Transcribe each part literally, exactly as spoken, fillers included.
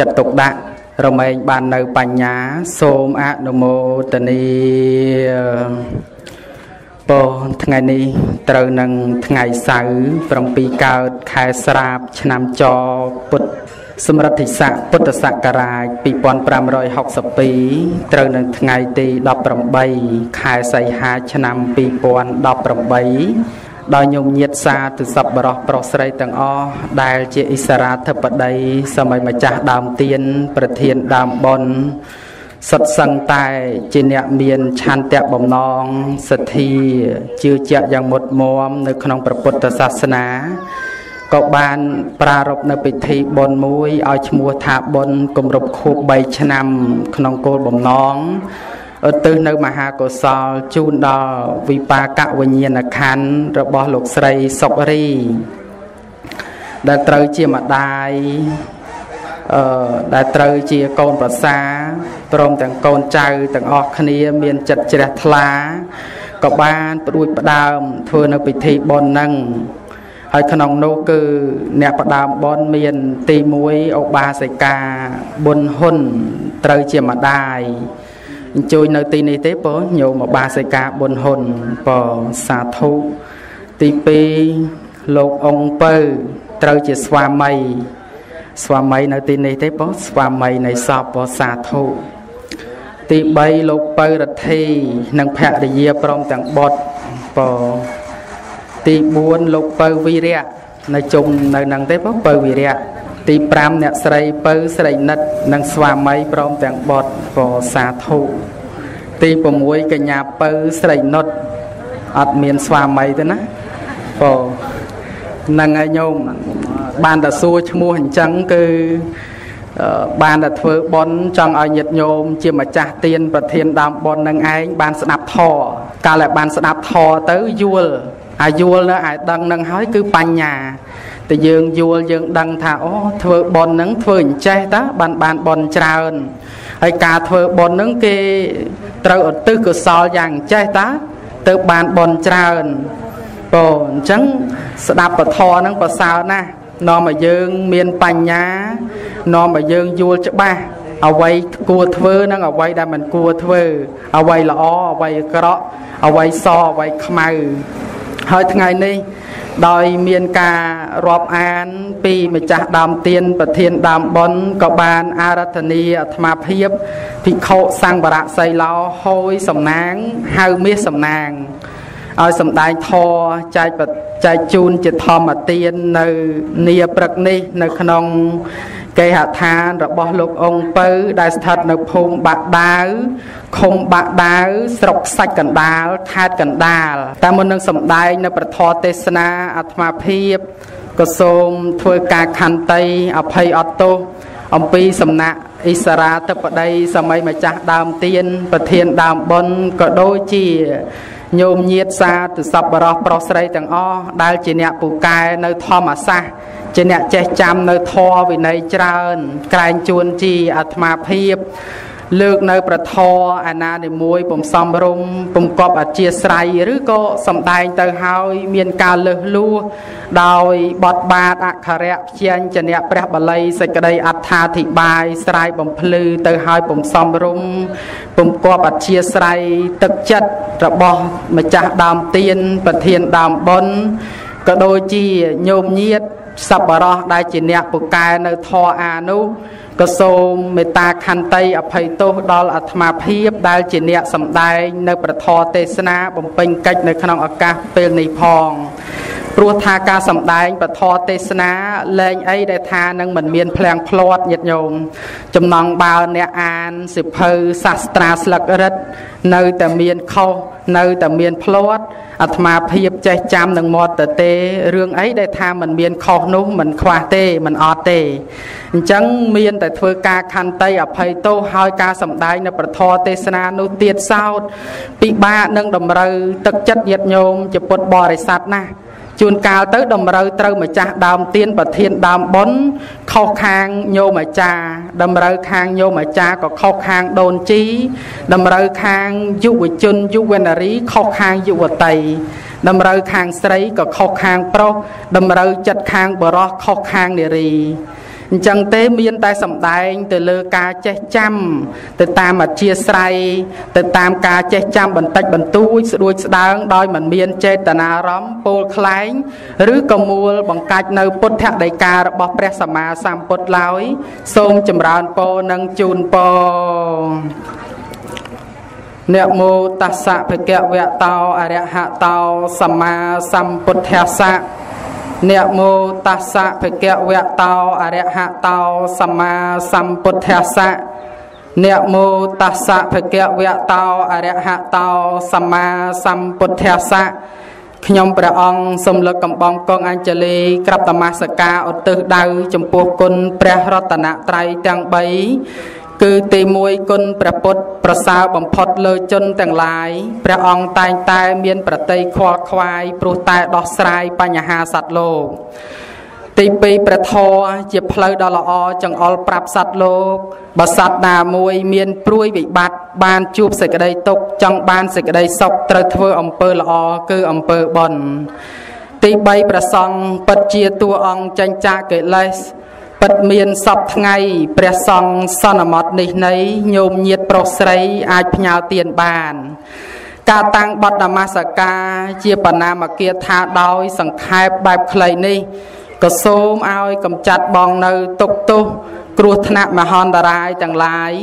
จัดตกดักเราไม่บานในปัญญาโสมอนุโมทนีปอทั้งไงนี้เตรนังทั้งไงสาวปรปีเก่าขายสราบชนามจอปุตสมรติสะพุทธศักราชปีปอนปรามรอยหกสิบปีเตรนังทั้งไงตีดอกปรมใบขายใส่หาชนามปีปอนดอกปรมใบดอยยมเย็ดซาตุสับรอปรสไรตังอได้เจอิสราเทปไดสมัยมาจากดามเตียนประเทียนดามบนสัตสังไตเจเนเมียนชันเตะบ่มนองสถีจือเจยังหมดมวมในขนมประพุทธศาสนาก็บานปรารบในปิธีบนมุ้ยเอาชมัวถาบนกลมรบคูบใบชนำขนมโกบ่มนองตื่นในมหากศลจูนดอวิปากะวิญญาณขันระบอบหลกใสสบรีได้เตยเจียมได้ได้เตยเจียโกนประสาตรมแต่งโกนใจแต่งออกคณีเมียนจัดเจริญทลากับบ้านปลุยประดามเพื่อนปิธีบนนั่งให้ขนมโนคือเนปดามบนเมียนตีมวยอกบาใสกาบนหุ่นเตยเจียมได้จุยในตีนี้เทปโยมบาสิกาบนหนปอสาธุตีปีโลกองเปอร์เตรจิตสวามัยสวามัยในตีนี้เทปสวามัยในสอบปอสาธุตีใบโลกเปอร์ทีนังแพรเยียพร้อมต่างบดปอตีบวนโลกเปอร์วิเรียในจุงในนังเทปเปอร์วิเรียตีปรามเนี่ยใส่เปิ้ลใส่นัดนังสวามัยพร้อมแต่งบดปอสาธุตีปมวยกัญญาเปิ้ลใส่นัดอัดเมียนสวามัยด้วยนะปอนังไงโยมบานแต่ซัวชมัวหันจังคือบานแต่เฟือบอนจังไอหยัดโยมเจียมจ่าเตียนประเทียนดำบอนนังไอบานสนับทอการแหละบานสนับทอเต้ยยัวอายัวแล้วไอดังนังห้อยคือปัญญาแต่ยังยัวยังดังท่าอ๋อเธอบอลนั้นเธอเห็นใจตาบานบานบอลจราอนไอ้การเธอบอลนั้นเกเตออดตื้อก็สออย่างใจตาเตอบานบอลจราอนปอนจังสนับปะทอนั้นปะสาวนะนอมายังเมียนปัญญานอมายังยัวจะบ้าเอาไว้กลัวเธอนั่งเอาไว้ได้มันกลัวเธอเอาไว้ละอ้อเอาไว้กระเอาไว้ซอไว้ขมายเฮ้ยทั้งไงนี่โดยเมียนการรอบอ่านปีมาจากดามเตียนประเทียนดามบนกบาลอารัธนีอัตมาเพียบพิโคสร้างบระใส่เราโหยสำนางเฮาเมียสำนางเอาสำได้ทอใจปัจใจจูนจิตทอมาเตียนในเนียปรักนี่ในขนมเกหาทานระบอบโลกองเปิ้ลได้สถิตในพงบะดาวคงบะดาวสรกใส่กันดาวธาตุกันดาลแต่มันยังสำได้ในประทอเทศนาอัตมาเพียบกระทรวงทวีกาคันไตอภัยอตโตอมปีสำนักอิสราเทปไดสมัยมาจากดามเตียนประเทียนดามบนก็โดยจีโยมเยียดซาตุสับรอปรสไรต่างอ้อได้เจเนปุกายในทอมาซาเจเนเจจำในทอวินัยเจริญกลายจวนจีอัตมาเพียบเลือกในประทออาณาในมวยผมซอมรุมผมกอบอาเจียใสหรือก็สำได้เตอร์เฮาเมียนการเลือลู่โดยบทบาทอักขระเชียนเจเนประบลัยสกได้อัฐาธิบายใสผมพลือเตอร์เฮาผมซอมรุมผมกอบอาเจียใสตึกจัดระบอบมาจากดามเตียนประเทียนดามบนก็โดยจีโยมเยียดสับรอได้เจเนปุกายในทออานุกระทรวงเมตตาคันไตอภัยโตดอลอัตมาเพียบได้เจเนสำได้ในประทอเทศนาบำเพ็ญกิจในขนมอากาศเป็นในพองปรัวทาการสำได้ประทอเทศนาแรงไอได้ทานังเหมือนเมียนแพลงพลอดหยัดโยมจำนองบาลเนอานสิบเพอศาสตราสลักฤทธิ์ในแต่เมียนเข้าในแต่เมียนพลอดอัตมาเพียบใจจำนังมอเตเตเรื่องไอได้ทาเหมือนเมียนเข้านุ่มเหมือนควาเตเหมือนอเตจังเมียนแต่เทวกาคันไตอภัยโตหอยกาสำได้ในประทอเทศนานุเตียดเศร้าปีบ้านังดมเรือตึกจัดหยัดโยมจะปดบริษัทนะจุนกาลเติร์ดดมเรือเติร์มาจ่าดามเตียนประเทียนดามบนเข้าคางโยมาจ่าดมเรือคางโยมาจ่าก็เข้าคางโดนจีดมเรือคางยุวจุนยุวนารีเข้าคางยุวไตดมเรือคางไสก็เข้าคางโปรดมเรือจัดคางบรอเข้าคางเนรี จังเต้มีนแต่สำได้แต่เลือกาเจจำแต่ตามอัดเชียไซแต่ตามกาเจจำบรรทัดบรรทุยสะดุดสะดังโดยเหมือนมีนเจตนาร้อมปูคล้ายหรือกมูลบังการในพุทธเดกาบอกพระสมาสามพุทธลอยทรงจำรานโปนังจูนโปเนโมตัสสะภะคะวะโตอะระหะโตสัมมาสัมพุทธัสสะเนโมตัสสะภะคะวะโตอะระหะโตสัมมาสัมพุทธัสสะเนโมตัสสะภะคะวะโตอะระหะโตสัมมาสัมพุทธัสสะขยมประองสมฤกำบองกองอัญเชลีกราบตมาสกาอุตตดาวจมพูกุลพระรัตนตรัยจังใบคือตีมวยกุลประพดประสาวบำพดเลยจนแต่งลายประองตายตายเมียนประเตยคอควายปลูตายดอกสายปัญญาสัตว์โลกตีปีประทอเจ็บเพลดลอจังอลปรับสัตว์โลกบสัตนามวยเมียนปลุยวิบัติบานจูบเสกได้ตกจังบานเสกได้ศกตรเทออำเภอลอคืออำเภอบอนตีใบประซองปัจเจียตัวองจังจ่าเกลยปัดเมียนสับไงเปรียสองสนมดนิในโยมเยียดโปรไสอาจพยาวเตียนบานกาตังบัดนามาสกาเจียปนามเกียธาดอยสังขายแบบใครนี่ก็โซมเอากำจัดบองเนยตกตุกรุธนะมหันตรายจังหลาย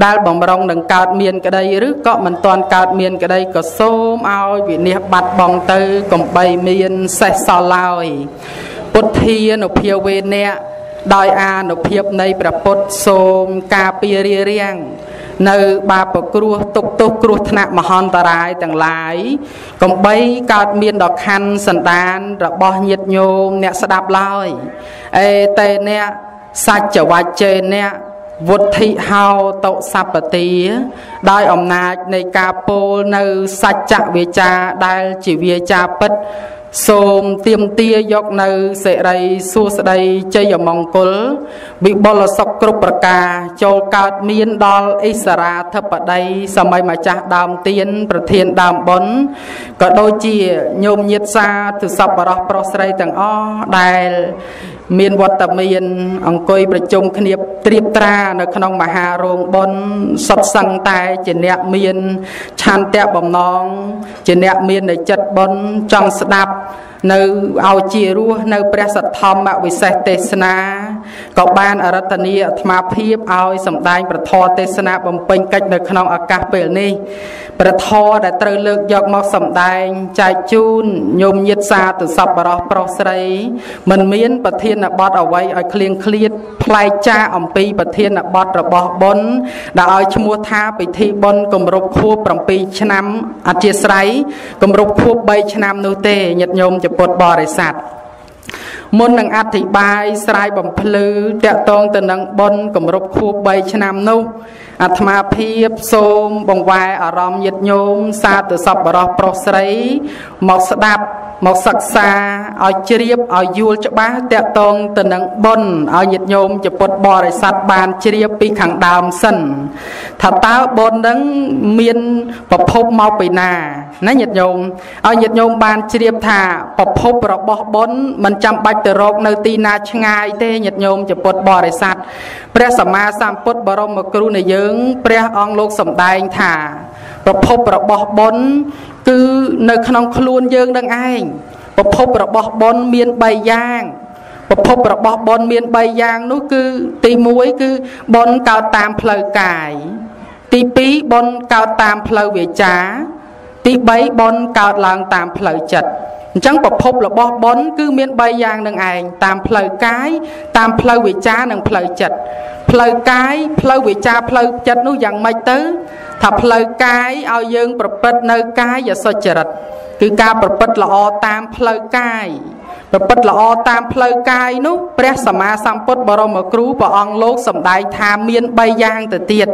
ได้บ่มรองดังการเมียนกระไดหรือก็มันตอนการเมียนกระไดก็โซมเอาวิเนียบัดบองเตยกำใบเมียนใส่ซาลอยปุถีนอเพียวเวเนโดยอาหนุเพียบในประพจน์โสมกาปีเรียงในบาปกรัวตกตกรัวธนามหันตรายต่างหลายกบใบกาดเมียนดอกคันสันดานระบอบเย็ดโยมเนี่ยสดับลอยเอเตเนี่ยสัจจวัจเจเนี่ยวุฒิเฮาโตสัพติได้อำนาจในกาโปในสัจจเวจาได้จิเวจาปิดโสมเตรียมเตียยกในเสไรสู้เสไรเจยมองกุลบิบลสกรุปประกาโจกาดเมียนดอลอิสราเทปไดสมัยมาจากดามเตียนประเทียนดามบนก็โดยเจียโยมเยซาถือสับปะรดปรสไรต่างอ้อได้เมียนวัตเมียนองคุยประจงขณีบเตรียมตราในขนมมหาโรงบนสดสังตายเจเนเมียนชานแตะบ่มน้องเจเนเมียนในจัดบนจังสดับในเอาเจียรู้ในประสัทธรรมวิเศษเทศนาก็บ้านอรัตนีอัตมาเพียบเอาสำได้ประทอเทศนาบำเพ็ญกิจในขนมอากาศเปลี่ยนนี่ประทอได้เตลิกยกมาสำได้ใจจูนยมยึดซาตุสับปะรดปรสไรมันเมียนประเทศนักบอสเอาไว้เอาเคลียงเคลียดพลายจ้าอมปีประเทศนักบอสระบอบบนได้เอาชมัวท้าไปที่บนกรมรบคู่ปรำปีชนะอาเจียไสกรมรบคู่ใบชนะนูเตยยมจะปวดบริษัทมนังอธิบายสายบ่มพลือเตะตองตะนังบนกมรบคูใบชนามนุอัตมาเพียบโสมบงวายอารมณ์ยึดโยมซาตุสับปะรดปรสไรหมอกสดับหมอกศักษาเอาเจียบเอายูจะบ้าเตะตองตะนังบนเอายึดโยมจะปวดบริษัทบานเจียบปีขังดามสันถ้าตาบนนั้นเมียนประพบเมาไปนานะยึดโยมเอายึดโยมบานเจียบท่าประพบระบอบบนมันจำไปแต่โรคในตีนาชงายเตยโยมจะปดบริษัทพระสัมมาสัมพุทธบรมครูในยึงพระองค์โลกสมได้ถ่าประพบประบอบบนคือในขนมครูนยึงดังไอประพบประบอบบนเมียนใบย่างประพบประบอบบนเมียนใบย่างนู้คือตีมวยคือบนกาวตามเพลกายตีปีบนกาวตามเพลเวจ้าตีใบบนกาวลางตามเพลจัดจังประพบระบอบบนคือเมียนใบยางดังไอตามเพลกายตามเพลวิจาดังเพลจัดเพลกายเพลวิจาเพลจัดนู้อย่างไม่ตื้อถ้าเพลกายเอาเยิงประพฤติในกายอย่าสจริตคือการประพฤติละออตามเพลกายประพฤติละออตามเพลกายนู้พระสัมมาสัมพุทธบรมครูพระองค์โลกสมได้ทาเมียนใบยางแต่เตียด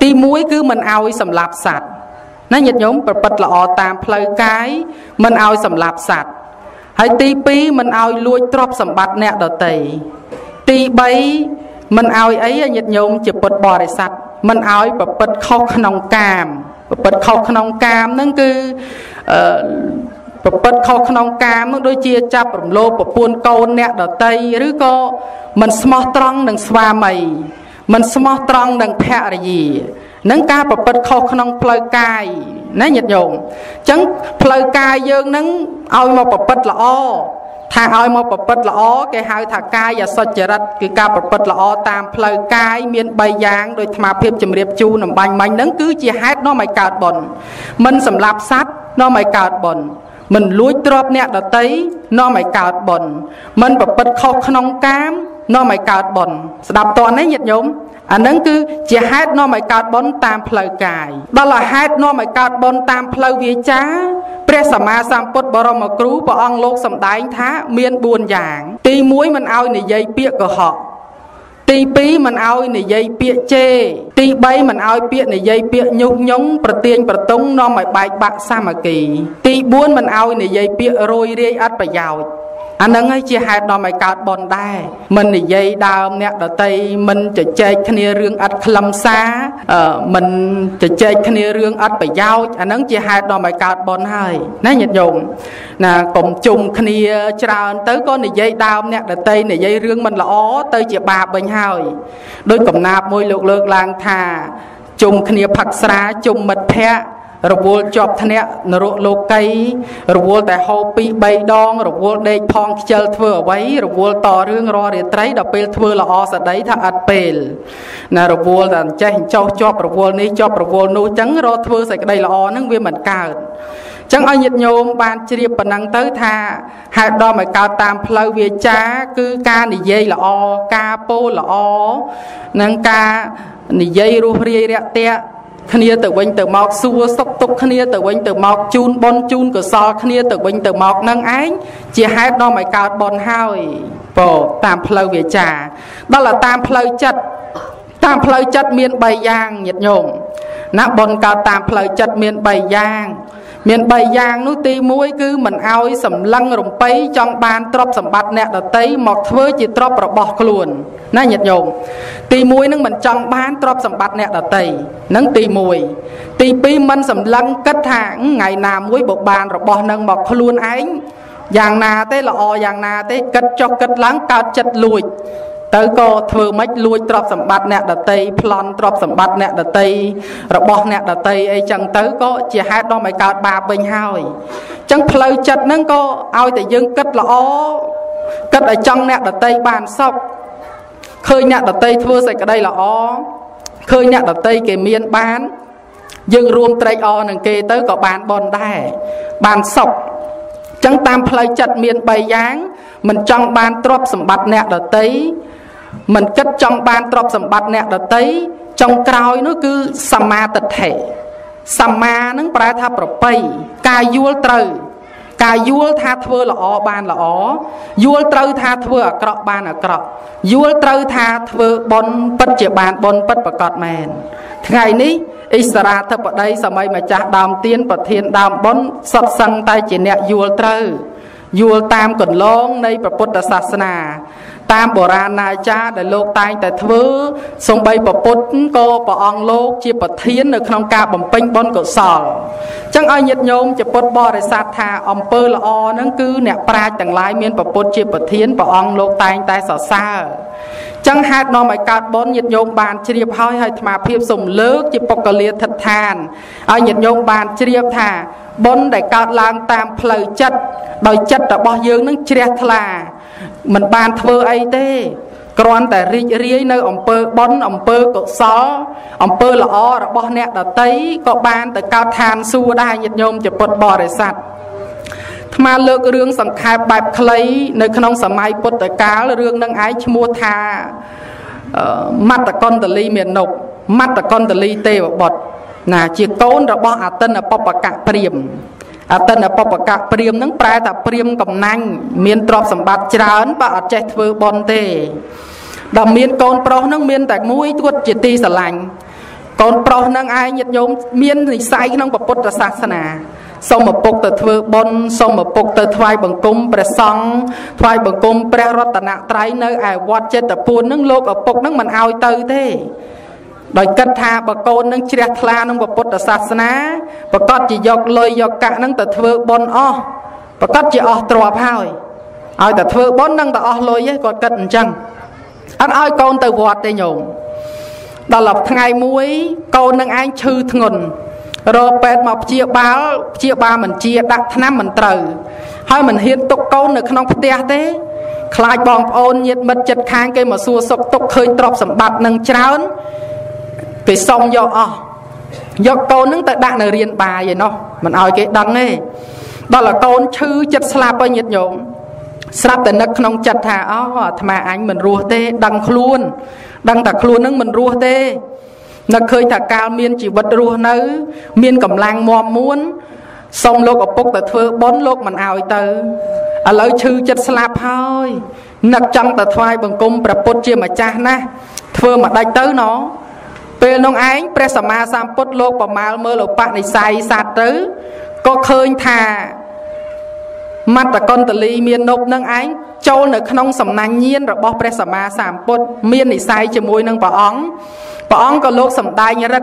ตีมุ้ยคือมันเอาสำหรับสัตว์นั่นยัดยมประพฤติละออตามเพลกายมันเอาสำหรับสัตว์ให้ตีปีมันเอาลวยตรอบสมบัติเนี่ยเดตตีใบมันเอาไอ้ยัดยมจะปดบริษัทมันเอาประพฤติเข้าขนองกามประพฤติเข้าขนองกามนั่นคือ ประเปิดเขาขนองกามโดยเจียจับผมโลปปวนโกนแนดเตยหรือก็มันสมอตรังดังสวามัยมันสมอตรังดังแพะอะไรยีนั่งกาประเปิดเขาขนองพลอยกายนั่นหยาดโยงจังพลอยกายเยิงนั่งเอามาประเปิดละอ้อทางเอามาประเปิดละอ้อแกหายทางกายอย่าสดจรัดคือการประเปิดละอ้อตามพลอยกายเมียนใบยางโดยธรรมเพียบจำเรียบจูนำใบไม้นั่งคือเจียฮัดน้องไม่กาดบนมันสำหรับซัดน้องไม่กาดบนมันลุยตรอบเนี่ยเดาตีน้องไม่กาดบนมันประเปิดเขาขนองกามน้องไม่กาดบนสดับตอนนี้หยาดโยงอันนั้นคือเจียฮัดน้องไม่กาดบนตามพลอยกายตลอดฮัดน้องไม่กาดบนตามพลอยวิจาเปรียสมาสามปดบรมครูปะองโลกสำได้ท้าเมียนบุญอย่างตีมุ้ยมันเอาในใยเปียกกระหอบตีปีมันเอาในใยเปียกเจตีใบมันเอาเปียกในใยเปียกยุกยงประเตียนประตงนอมใบบักสามัคคีตีบุญมันเอาในใยเปียกโรยเรียอัดประยาวอันนั้นไอ้เจี๊ยหายนอมใบกาดบอลได้มันในใยดาวเนี่ยดาวไตมันจะเจคเนเรื่องอัดคลำซาเอ่อมันจะเจคเนเรื่องอัดประยาวอันนั้นเจี๊ยหายนอมใบกาดบอลให้นั่นหยาดโยงนะกลมจุ่มคเนจราอันเต๋อก็ในใยดาวเนี่ยดาวไตในใยเรื่องมันละอ้อเต๋อเจี๊ยบาบเป็นให้โดยกลมนาบมวยลูกเลิกลางทาจุ่มคเนผักสาจุ่มมัดแพะรบวจอบทะเนะนรกโลกัยรบวแต่เฮาปีใบดองรบวเด็กพองเจลเถื่อไว้รบวต่อเรื่องรอเรื่อยไตรดอกเปลเถื่อละอสไดถ้าอัดเปลนะรบวแต่ใจเจ้าจอบรบวนี้จอบรบวนู้จังรอเถื่อใส่กระไดละอนั่งเวียนเหมือนกันจังเอาหยิบโยมบานเรียบปนังเต้ท่าหากดอมไม่กาวตามเพลเวียจ้าคือการนิยละอกาโปละอนังกานิยรูเรียเรียเตะขณีเต๋อวันเต๋อหมอกซัวซกตกขณีเต๋อวันเต๋อหมอกจูนบนจูนก็ซอขณีเต๋อวันเต๋อหมอกนั่งไอ้เจี๊ยฮัดน้องไม่กาดบนห้อยโปตามเพลวิจานั่นแหละตามเพลจัดตามเพลจัดเมียนใบยางหยิบโยมนักบนกาตามเพลจัดเมียนใบยางเมียนใบยางนู้ตีมุ้ยคือเหมือนเอาสำลังรมไปจังบานตรอบสมบัติเนี่ยเดาตีหมอกเถื่อจิตรอบประบอกกลุ่นนั่นหยิบโยมตีมุ้ยนั่งเหมือนจังบานตรอบสมบัติเนี่ยเดาตีนั่งตีมวยตีปีมันสำลังกัดหางไงนามวยบกบานรบนังบอกขลุ่นไอ้อย่างนาเตละออย่างนาเตกัดจอกกัดล้างกาจัดลุยเตอก็เธอไม่ลุยตรอบสมบัติเนี่ยเดตีพลอนตรอบสมบัติเนี่ยเดตีรบเนี่ยเดตีไอ้จังเตอก็เจียฮัดดอมไอกาบาเบงห้อยจังเพลจัดนั่งก็เอาแต่ยังกัดละอกัดไอ้จังเนี่ยเดตีบานซอกเคยเนี่ยเดตีเธอใส่กระไดละอเคยเนี่ยดตีเกมีนบ้านยังรวมไตรอหนังเกเตอร์กับบานบอลได้บานศกจังตามพลายจัดเมียนใบยางมันจังบานตรอบสมบัติเนี่ยดตีมันกัดจังบานตรอบสมบัติเนี่ยดตีจังกรอยนั่นคือสมาติเถะสมานั่งปลายทับประไปกายยัวเตอร์กายยัวทาเถื่อละอบานละอยัวเตอร์ทาเถื่อกระบานกระยัวเตอร์ทาเถื่อบนปัจเจบานบนปัจประกอบแมนไงนี้อิสระทับได้สมัยมาจากดามเตียนประเทียนดามบนสัตสังไตเจเนยัวเตอร์ยัวตามกฎลงในพระพุทธศาสนาตามโบราณอาจารย์ในโลกตายแต่เถื่อทรงใบประพุทธก็ประองโลกเจียประเทียนในขนมกาบมเป่งบนกศลจังเอาหยิบโยมจะปดบอริสัทธาอมเปอร์ละอนั่นคือเนี่ยปลายต่างหลายเมียนประพุทธเจียประเทียนประองโลกตายแต่สาวซ่าจังหาดนอมไอกาดบนหยิบโยมบานเจียบห้อยให้มาเพียบสมเลิกเจียปกเลียทัดทานเอาหยิบโยมบานเจียบท่าบนได้กาดลางตามเพลจัดโดยจัดแต่บอยืนนั่งเจียทลามันบานเทอไอเต้กรอนแต่ริเรียในอำเภอบอนอำเภอกศอำเภอละอระบอเนี่ยดเต้ก็บานแต่กาวทานสู้ได้ยินยมจะปลดบริษัททมาเลิกเรื่องสังขารแบบคล้ายในขนมสมัยปตกาเรื่องนางไอชมัวทามัตตกอนตะลีเมียนนกมัตตกอนตะลีเตบบดน่ะจีโกนระบออาตันปปกะเปรียมอาตันปปกะเปรียมนั่งแปลแต่เปรียมกับนั่งเมียนตรอบสมบัติจราอันปะอัดใจเทอบอลเตะดำเมียนกอนเปล่านั่งเมียนแต่มุ้ยตัวจิตตีสลังกอนเปล่านั่งไอหยิบโยมเมียนใส่ใส่นั่งปะพุทธศาสนาส่งมาปกเตะเทอบอลส่งมาปกเตะทวายบังกุมประสังทวายบังกุมประรัตนะไตรเนื้อไอวัดเจตปูนนั่งโลกปกนั่งมันเอาเตะเตะโดยกัตถาปโกนนั่งเชียร์ทลานั่งปปตศาสนาประกอบจิยกลอยยกกะนั่งแต่เทวบนอ้อ ประกาศจะออกตรวจหายเอาแต่เธอบ้านนั่งแต่ออกลอยยังกอดกันจังอันเอาโกนแต่วอดแต่หยงตลอดทั้งไงมุ้ยโกนนั่งไอชื่อถงนรอเป็ดมาเจียบ้าเจียบ้ามันเจียดักน้ำมันเต๋อให้มันเห็นตกโกนในขนมเตี้ยเต้คลายบองโอนยึดมัดจัดค้างเกยมาสัวสกตกเคยตรอบสมบัติหนึ่งเช้าไปส่งยออ่ะยอโกนนั่งแต่ดักในเรียนปลายเนาะมันเอาเกยดังเลยตลอดโกนชื่อจัดสลับไปยึดหยงสลับแต่นักขนมจัดหาอ๋อทำไมอันมันรัวเต้ดังครูนดังแต่ครูนนั่งมันรัวเต้นักเคยแต่การเมียนจีบรัวนั้นเมียนกำลังมอมม้วนส่งโลกอปุกแต่เธอบนโลกมันเอาอีเตอร์อะไรชื่อจัดสลับเฮ้ยนักจังแต่ทวายบังกลมประปุจเจียมาจ้านะเธอมาได้เตอร์เนาะเป็นน้องไอ้เปรสมาสามปุจโลกประมาเมื่อเราปะในใสสัตว์เตอร์ก็เคยทามัตตะกนตะลีเมียนนบนังไอ้โจในขนมสำนักเงียนระบบเปรสมาสามปุจเมียนในใสจมวยนังปะอ๋องปะอ๋องก็โลกสำได้เงี้ยละ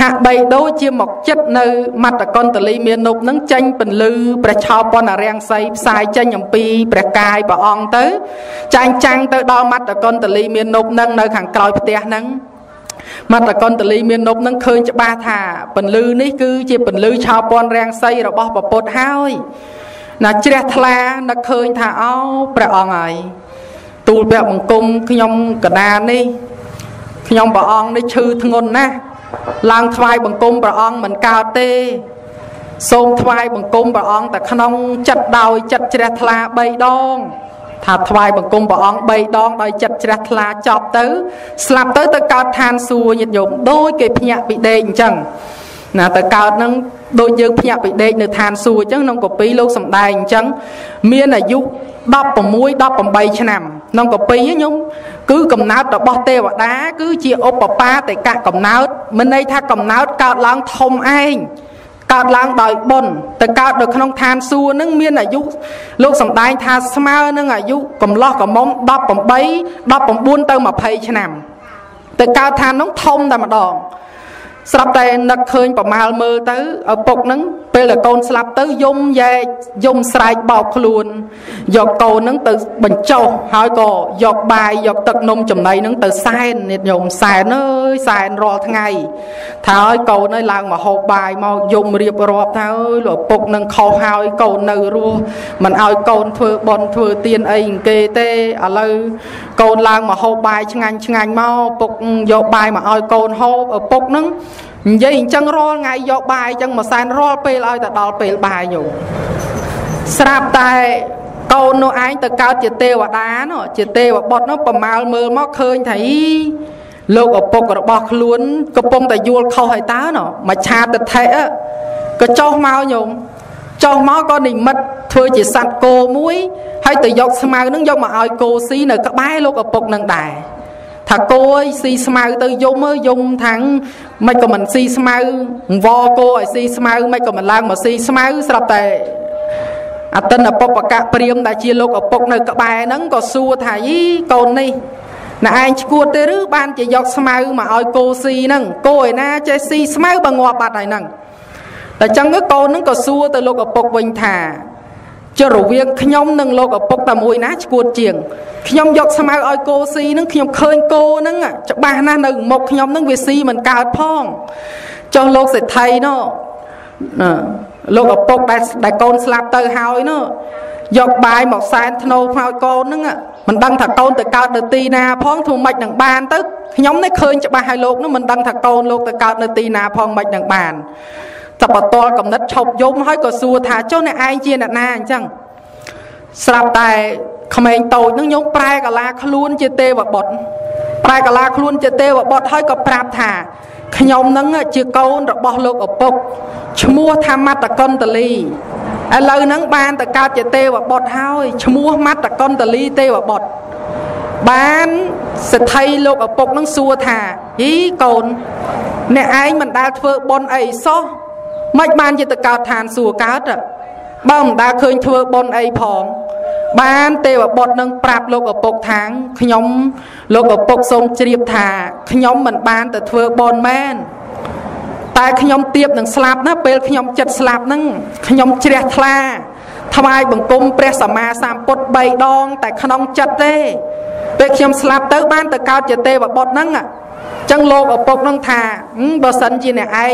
หากใบโดยเชี่ยหมกจัดในมัตตะกนตะลีเมียนนบนังจังเป็นลือประชาปนอะไรยังใส่ใส่จังอย่างปีประกายปะอ๋องเต๋อจังจังเต๋อดอมัตตะกนตะลีเมียนนบนังในขังกลอยเตียนังมัตตะกนตะลีเมียนนบนังเคยจะบ้าถ่าเป็นลือนี่คือเชี่ยเป็นลือชาวปนแรงใส่ระบบปะปดห้อยนักเจริญทลายนักเคยท่าเอาประอ่องไอตูแบบมังกรขยมกระดานนี่ขยมประอ่องได้ชื่อทงนนะลางทวายบังกรประอ่องเหมือนกาวเตะทรงทวายบังกรประอ่องแต่ขนมจัดดาวจัดเจริญทลายใบดองถ้าทวายบังกรประอ่องใบดองได้จัดเจริญทลายจอบเต๋อสลับเต๋อตะกาวทานสัวหยิบหยงโดยเก็บพยะปิเดงจังน่ะแต่กาวนั่งโดยยืมพยาไปเด็กในทานซูจังน้องกบปีโลกสำได้จังเมียนอายุดอบปมมุ้ยดอบปมใบชะนำน้องกบปียงคือกำนัดดอกบอเตวด้าคือเจี๊ยบปป้าแต่กะกำนัดมันในท่ากำนัดกาวล้างทมไอ้กาวล้างดอยบนแต่กาวโดยขนมทานซูนั่งเมียนอายุโลกสำได้ทานสมานั่งอายุกำล้อกำมงดอบปมใบดอบปมบุญเติมมาเพยชะนำแต่กาวทานน้องทมแต่มาดองสลับแต่นักเคยประมาณมือเต๋อเอาปกนั่งเป็นละโกนสลับเต๋อยมแยยมสายเบาขลุ่นหยอกโกนนั่งเต๋อบันโจหอยก่อหยอกบายหยอกตักนมจำในนั่งเต๋อใส่เนี่ยยมใส่เนยใส่รอทั้งไงท้าหอยโกนในลางมาหอบบายมายมเรียบรอบท้าหลบปกนั่งคอหอยโกนเนื้อรัวมันเอาโกนเถื่อบนเถื่อเตียนเองเกเตอะไรโกนลางมาหอบบายช่างไงช่างไงมาปกหยอกบายมาเอาโกนหอบเอาปกนั่งยิ่งจังรอไงยกบายจังมาแซนรอไปเลยแต่ดอลไปบายอยู่สลับแต่โกนโนไอแต่กาวเจเตวด้าเนาะเจเตวบดเนาะประมาณมือมอเคยไถโลกอบปกระบอกล้วนกระปงแต่ยัวเข้าหายตาเนาะมาชาแต่แทะก็จ้องเมาอยู่จ้องเมาก็หนิมัดเธอจะสั่นโกมุ้ยให้แต่ยกสมัยนึงยกมาเอาโกซีเนาะก็บายโลกอบปกนั่งได้ถ้าโกยซีสมาเตยยมเมยมทั้งไม่ก็มันซีสมาวอโกยซีสมาไม่ก็มันล้างมาซีสมาสลับแต่อัตนปปกะเปรียมแต่เชียโลกปกในกระบายนั้นก็สัวไทยโกนนี่น่ะไอ้กูเตรื้อบ้านจะยกสมามาเอาโกซีนั่งโกยนะจะซีสมาบังวบาดไหนนั่งแต่จังก็โกนนั้นก็สัวแต่โลกปกวิญญาจะรู้เวียงขยมนั่งโลกอบปกตะมวยนะจะกวดเจียงขยมยกสมัยออยโกซีนั่งขยมเคยโกนั่งอ่ะจะบ้าหน้าหนึ่งหมกขยมนั่งเวซีมันกาดพ่องจนโลกเสร็จไทยเนาะโลกอบปกแต่แต่โกนสลับเตยหอยเนาะยกใบหมอกแซนธนูหอยโกนั่งอ่ะมันดังถักโกนแต่กาดเตตีนาพ่องถูกหมัดหนังบานตึ๊กขยมได้เคยจะบ้าหายโลกนั่นมันดังถักโกนโลกแต่กาดเตตีนาพ่องหมัดหนังบานตบตอกับนัดชอบยมให้ก็สัวถ้าเจ้าในไอเจียนนานจังสลับแต่ขมิ้นโตนึกยงปลายกะลาคลุนเจเตวบดปลายกะลาคลุนเจเตวบดให้ก็ปราบถ่าขยมนั่งเจือโกนระบอโลกอปกชมัวทำมัตตะกนตะลีอะไรนั่งบานตะกาเจเตวบดให้ชมัวมัตตะกนตะลีเตวบดบ้านเสถียรโลกอปกนั่งสัวถ่ายี่โกนในไอมันได้เฟื่อบนไอโซไม่บ้านจะตะกาวทานสู่กาดอ่ะบ้านตาเคยเธอบนไอผองบ้านเตวบดนังปราบโลกปกทางขยมโลกปกทรงเจียบถาขยมเหมือนบ้านแต่เธอบนแม่นแต่ขยมเตียบหนังสลับนะเปลขยมจัดสลับนั่งขยมเจริญทลา ทำไมบังกงเปรสมาสามปดใบดองแต่ขนมจัดเต้เด็กยำสลับเต้บ้านแต่กาวจัดเต้แบบบดนั่งอ่ะจังโลกอปกนั่งทาบสันจีเนี่ยไอ้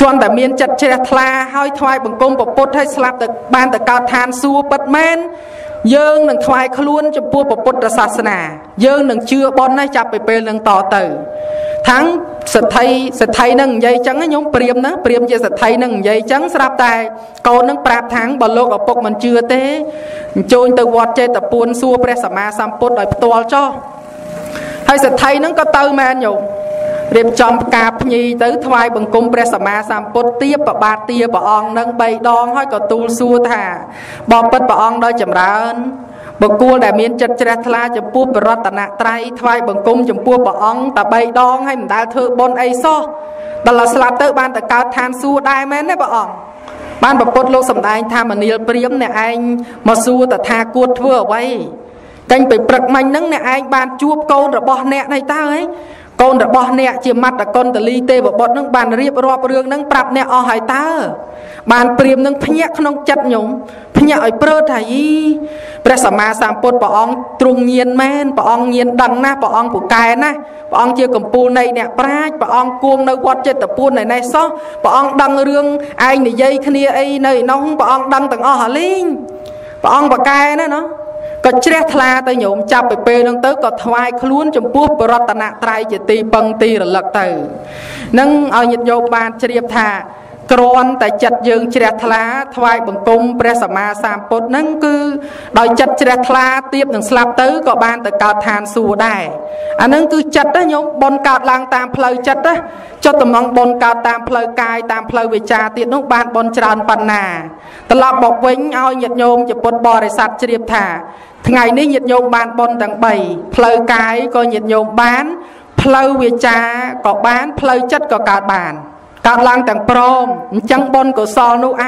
จวนแต่เมียนจัดเชลทลาห้อยทวายบังกงปดปดให้สลับแต่บ้านแต่กาวทานซูปัดแมนเยื่อหนึ่งทวายขลุ่นจะปูปปดศาสนาเยื่อหนึ่งเชื่อบอลน่าจับไปเป็นหนึ่งต่อเติร์ทั้งสัตไทยสัตไทยนั่งใหญ่จังยงเปรียมนะเปรียมเจสัตไทยนั่งใหญ่จังสลับแต่เกานั่งปราบทั้งบอลโลกอปกมันเชื่อเต้โจนตัววอดเจตปูนซัวเปรสมาสัมปดโดยตัวจ้อให้สัตไทยนั่งก็เติร์แมนอยู่เรียบจอมกาบยีเติร์ทวายบังกลมเปรสมาสัมปดเตี้ยปะบาเตี้ยปะอองนั่งใบดองห้อยกับตูซัวถ่าบอปดปะอองโดยจำร้านบกลัวแต่เมียนจัดเจรทลาจะปูปรัตนาไตรทวายบังกลมจะปูปะอองแต่ใบดองให้มันได้เธอบนไอโซตลอดสลับเติร์บ้านแต่กาวทานซัวได้แม้เนี่ยปะอองบ้านปะปดโลกสำได้ทำมันเนียเปรียมเนี่ยไอมาซัวแต่ทากวดเพื่อไว้กันไปปรักมันนั่งเนี่ยไอบ้านจูบโกนระบอบเนี่ยในตาไอกนระบอบเนี่ยเจียมัดแต่กนแต่ลีเตบอบนั่งบ้านเรียบรอบเรื่องนั่งปรับเนี่ยอหายตาบ้านเปรียมนั่งพญะขนมจัดหยงพญะไอเปรตไทยพระสมมาสามปดปะอองตรงเงียนแม่นปะอองเงียนดังนะปะอองผูกกายนะปะอองเจียกับปูในเนี่ยปลาปะอองกวงในวัดเจตปูในในซ้อปะอองดังเรื่องไอในใยขณีไอในน้องปะอองดังต่างอหาลิงปะอองผูกกายนะเนาะก็เจรทลาตัวโยมจับไปเปรนังเต๋อก็ทวายคลุ้นจมพูปรัตนาไตรจิตตีปังตีหลักเต๋อนั่งเอาหยิบโยบานเฉียบถากรอนแต่จัดยืงเจรทลาทวายบังกงเปรสมาสามปดนั่งคือโดยจัดเจรทลาเตียบหนึ่งสลับเต๋อก็บานแต่กาวทานสู่ได้อันนั้นคือจัดนะโยมบนกาวลางตามเพลยจัดนะเจ้าตำนองบนกาวตามเพลยกายตามเพลยวิจาเตียบนุบานบนจราปัญนาตลอดบอกเว้นเอาหยิบโยมจะปดบริษัทเฉียบถาไงนี่หยิบโยมบานบนต่างใบเพลยกายก็หยิบโยมบานเพลยวิจาก็บานเพลยจัดก็กาวบานกาลังแต่งปรมจังบนก็ซอนุไอ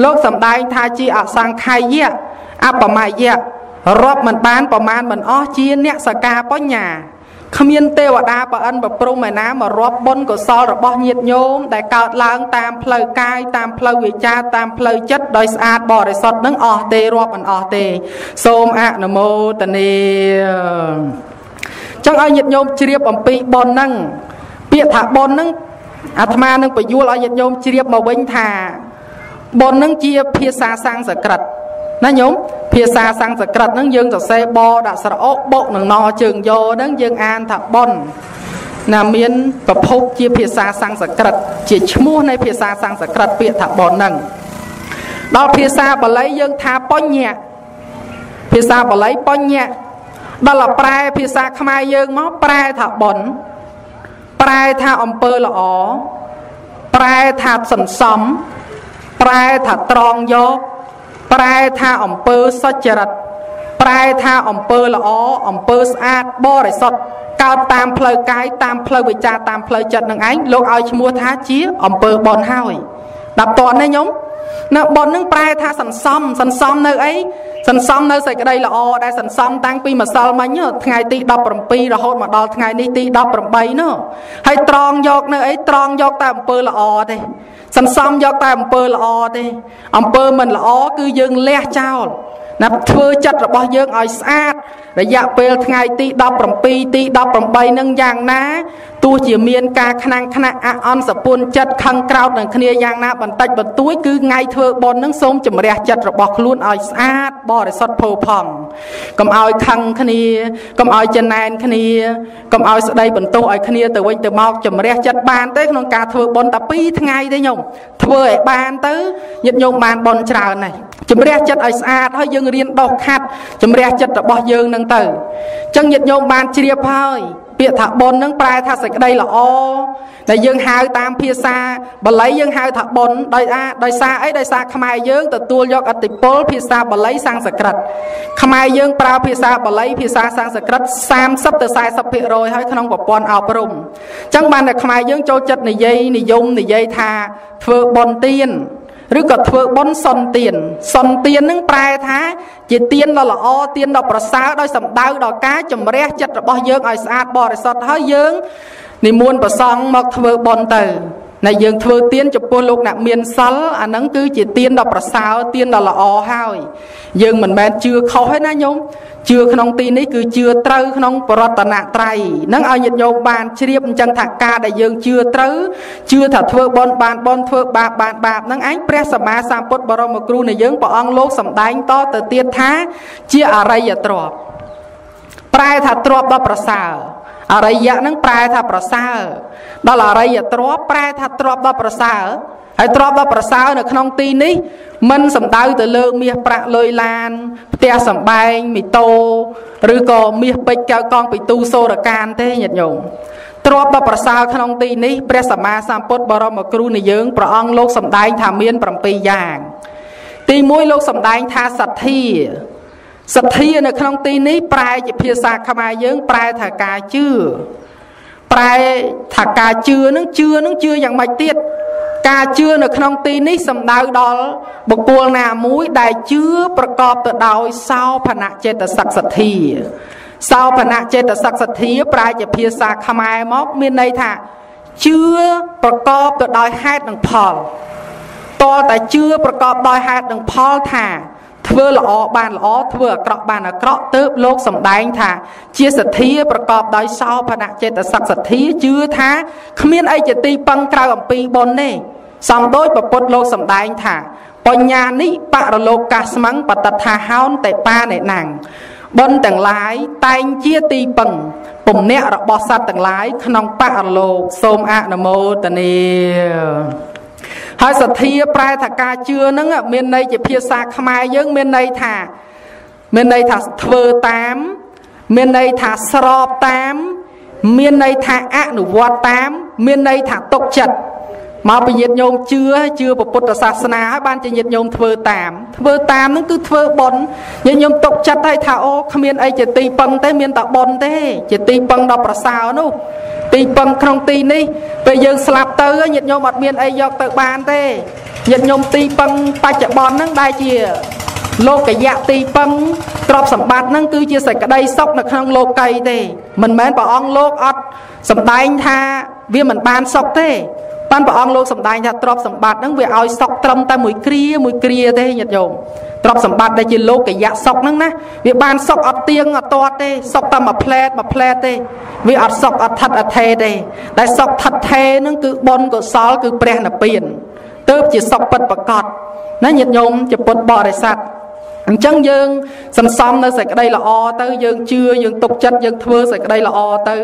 โลกสำได้ทาจีอาสังไคเยะอาปะมาเยะรอบมันบ้านประมาณมันอ้อจีเนี่ยสกาป้อนหยาขมิ้นเตวดาปะอันปะปรุงแม่น้ำมารอบบนก็ซอระบอบเงียบโยมแต่กาลังตามเพลยกายตามเพลยวิจาตามเพลยจัดโดยสะอาดบ่อได้สดนั่งอ้อเตรอบมันอ้อเตโสมอะนโมตเนจังเอาเงียบโยมเรียบอมปีบนนั่งเปียถาบนนั่งอาตมาหนึ่งไปยั่วเราหยิบโยมเชียบมาเว้นทาบนนั่งเชียบเพียซาสังสกัดนะโยมเพียซาสังสกัดนั่งยืนจากเซบอดักสระโอบกหนึ่งนอเชิงโยนั่งยืนอ่านถักบนนาเมียนประพบเชียบเพียซาสังสกัดเชียชมู่ในเพียซาสังสกัดเปียถักบนนั่งเราเพียซาบลัยยืนทาป้อนแยะเพียซาบลัยป้อนแยะเราหลับปลายเพียซาขมายยืนม้อปลายถักบนปลายถาอมเปอละอ๋อปลายถาสันซ้ำปลายถาตรองยกปลายถาอมเปอสัจจรัตปลายถาอมเปอละอ๋ออมเปอสอาดบ่อไรสดกาวตามเพลยกายตามเพลยวิจาตามเพลยจัดนังไอ้โลกเอาชมัวท้าชี้อมเปอบอลห้อยดับตอนนะยมนะบอลนั่งปลายถาสันซ้ำสันซ้ำเนอไอ้สันซ้ำเนอใส่กระไดละอ๋อได้สันซ้ำตั้งปีมาซาลมาเนอะไงตีดับปรมปีเราโหดมาดอไงนี่ตีดับปรมใบเนอะให้ตรองยกเนอไอ้ตรองยกแต่อำเภอละอ๋อเด้สันซ้ำยกแต่อำเภอละอ๋อเด้อำเภอมันละอ๋อคือยึงเลี้ยเจ้านับเธอจัดระบอบยึงอ่อยสะอาดระยะเปลือกไงตีดับปรมปีตีดับปรมใบนั่งอย่างนะตัวจีเมียนกาขนังขณะอ่อนสปูนจัดขังกราวหนังคเนียยางนาบันตัดบันตุ้ยคือไงเธอบนนั่งสมจมเรียจัดระบอกลุ่นอ่อยสะอาดบ่อได้สดโพพองกำอ่อยขังคเนียกำอ่อยจันแนนคเนียกำอ่อยสได้บันตุ้ยอ่อยคเนียแต่วันแต่มอกจมเรียจัดบานเต้ขนมกาเธอบนตะปีทั้งไงได้ยงเธอไอ้บานเต้ยึดยงบานบนชาวไหนจมเรียจัดอ่อยสะอาดให้ยังเรียนดอกขัดจมเรียจัดระบอกยังนั่งเต้จังยึดยงบานเชียบให้เปียถาบนนั่งปลายถาใส่กระไดละอ๋อแต่ยังหายตามเพียซาบัลไลยังหายถาบนโดยอาโดยซาไอโดยซาขมายเยิงแต่ตัวยกอติโปลเพียซาบัลไลสังสกัดขมายเยิงปลาเพียซาบัลไลเพียซาสังสกัดสามซับแต่สายสับเพียรอยให้ขนมกับปอนเอาปรุงจังบันแต่ขมายเยิงโจจัดในเยยในยมในเยยทาเฟือบนเตียนหรือก็เฟือบนซนเตียนซนเตียนนั่งปลายท้าจีเตียนเราละอเตียนเราประสาโดยสัมดาวดอกก้าจมเรียจัดระบอบเยื่อไอสะอาดบ่อไอสดเฮยเยื่อในมวลประซองมาเทวบนเตอ ในยังเธอเตี้ยนจะปนลูกหนักเมียนซัลอันนั้นคือจีเตี้ยนดอกประสาวเตี้ยนดอกละออห้อยยังเหมือนแม่เชื่อเขาให้นะโยมเชื่อขนมตีนี่คือเชื่อเต้าขนมปรตนาไตรนั่งเอาหยิบโยมบานเชียบจังถักกาได้ยังเชื่อเต้าเชื่อถัดเธอบอลบานบอลเธอบาบาบานั่งไอ้เปรสมาสามปดบรมครูในยังปองโลกสัมได้ต่อเตเตียนท้าเชื่ออะไรอย่าตรอบปลายถัดตรอบดอกประสาวอะไรยะนั่งปลายทับประสาดอลอะไรยะตรอบปลายทับตรอบดอประสาไอ้ตรอบดอประสาเนี่ยขนมตีนี้มันสำตาแต่เลิกเมียประเลยลานเตะสัมบายมีโตหรือก็เมียไปแก้วกองไปตูโซระการเท่หยดหยงตรอบดอประสาขนมตีนี้เปรสมาสามปดบรมครูในเยื้องประอังโลกสำตาทำเมียนปรำปีอย่างตีมวยโลกสำตาทาสัตที่สัตย์ที่ในขนมตีนี้ปลายจะเพียรศักขมาเยื้องปลายถากาเชื่อปลายถากาเชื่อนั่งเชื่อนั่งเชื่ออย่างไม่เตี้ยกาเชื่อในขนมตีนี้สำดาวดอลบกัวนามุ้ยได้เชื่อประกอบตัวดาวเศร้าพนักเจตสักสัตย์ที่เศร้าพนักเจตสักสัตย์ที่ปลายจะเพียรศักขมามอกเมียนในถาเชื่อประกอบตัวดาวให้ดังพอลต่อแต่เชื่อประกอบดาวให้ดังพอลถาเทวละออบานละออเทวกระบานกระเติบโลกสำได้ท่าเชี่ยสัตย์ประกอบโดยเศร้าพนักเจตสักสัตย์เชื่อท้าขมิ้นไอจิตตีปังกลางอัมพีบนเน่สำโดยประพจน์โลกสำได้ท่าปัญญานิปะระโลกาสมังปตัทธาฮาวแต่ป้าในหนังบนแต่งหลายแตงเชี่ยตีปังปุ่มเนระบอสัตแต่งหลายขนมปะระโลกโสมอะนโมตเนหายสัตย์ปลายถากาเชื่อนั่งอ่ะเมียนในจะเพียรศักขมาเยื้องเมียนในถาเมียนในถาเทวตามเมียนในถาสรอบตามเมียนในถาอะหนุวัตตามเมียนในถาตกจัดมาไปยึดโยมเชื่อให้เชื่อพระพุทธศาสนาบ้านจะยึดโยมเทวตามเทวตามนั่นคือเทวบนยึดโยมตกจัดให้ถาโอขมิ้นไอจะตีปังเต้เมียนตะบนเต้จะตีปังดอกประสาวนู่ตีปังครองตีนี่ไปยืนสลับเตอร์ยึดโยมอัดเมียนไอยกเตอร์บานเต้ยึดโยมตีปังไปจะบนนั่งได้เจี๋ยโลกกะยะตีปังตรอบสัมบัตินั่นคือเจี๋ยใส่กระไดซอกนักครองโลกไกเต้มันแม้นปะองโลกอัดสัมได้ทาเวียนเหมือนบานซอกเต้ปันปะองโลกสัมได้ทาตรอบสัมบัตินั่งเวียเอาซอกตรมแต่หมุยเกลียหมุยเกลียเต้ยึดโยมตรอบสัมบัติได้เจี๋ยโลกกะยะซอกนั่งนะเวียบานซอกอัดเตียงอัดตัวเต้ซอกตำมาแพลดมาแพลดเต้วิอัดศอกอัดทัดอัดเทได้แต่ศอกทัดเทนั่นคือบนกับซอลคือเปลี่ยนเปลี่ยนเติบจีศอกปัดประกอบนั่นยินยมจะปนบ่อได้สัตว์จังยังซ้ำซ้ำนั่นใส่กระไดละอเตยยังเชื่อยังตกจัดยังเทวใส่กระไดละอเตย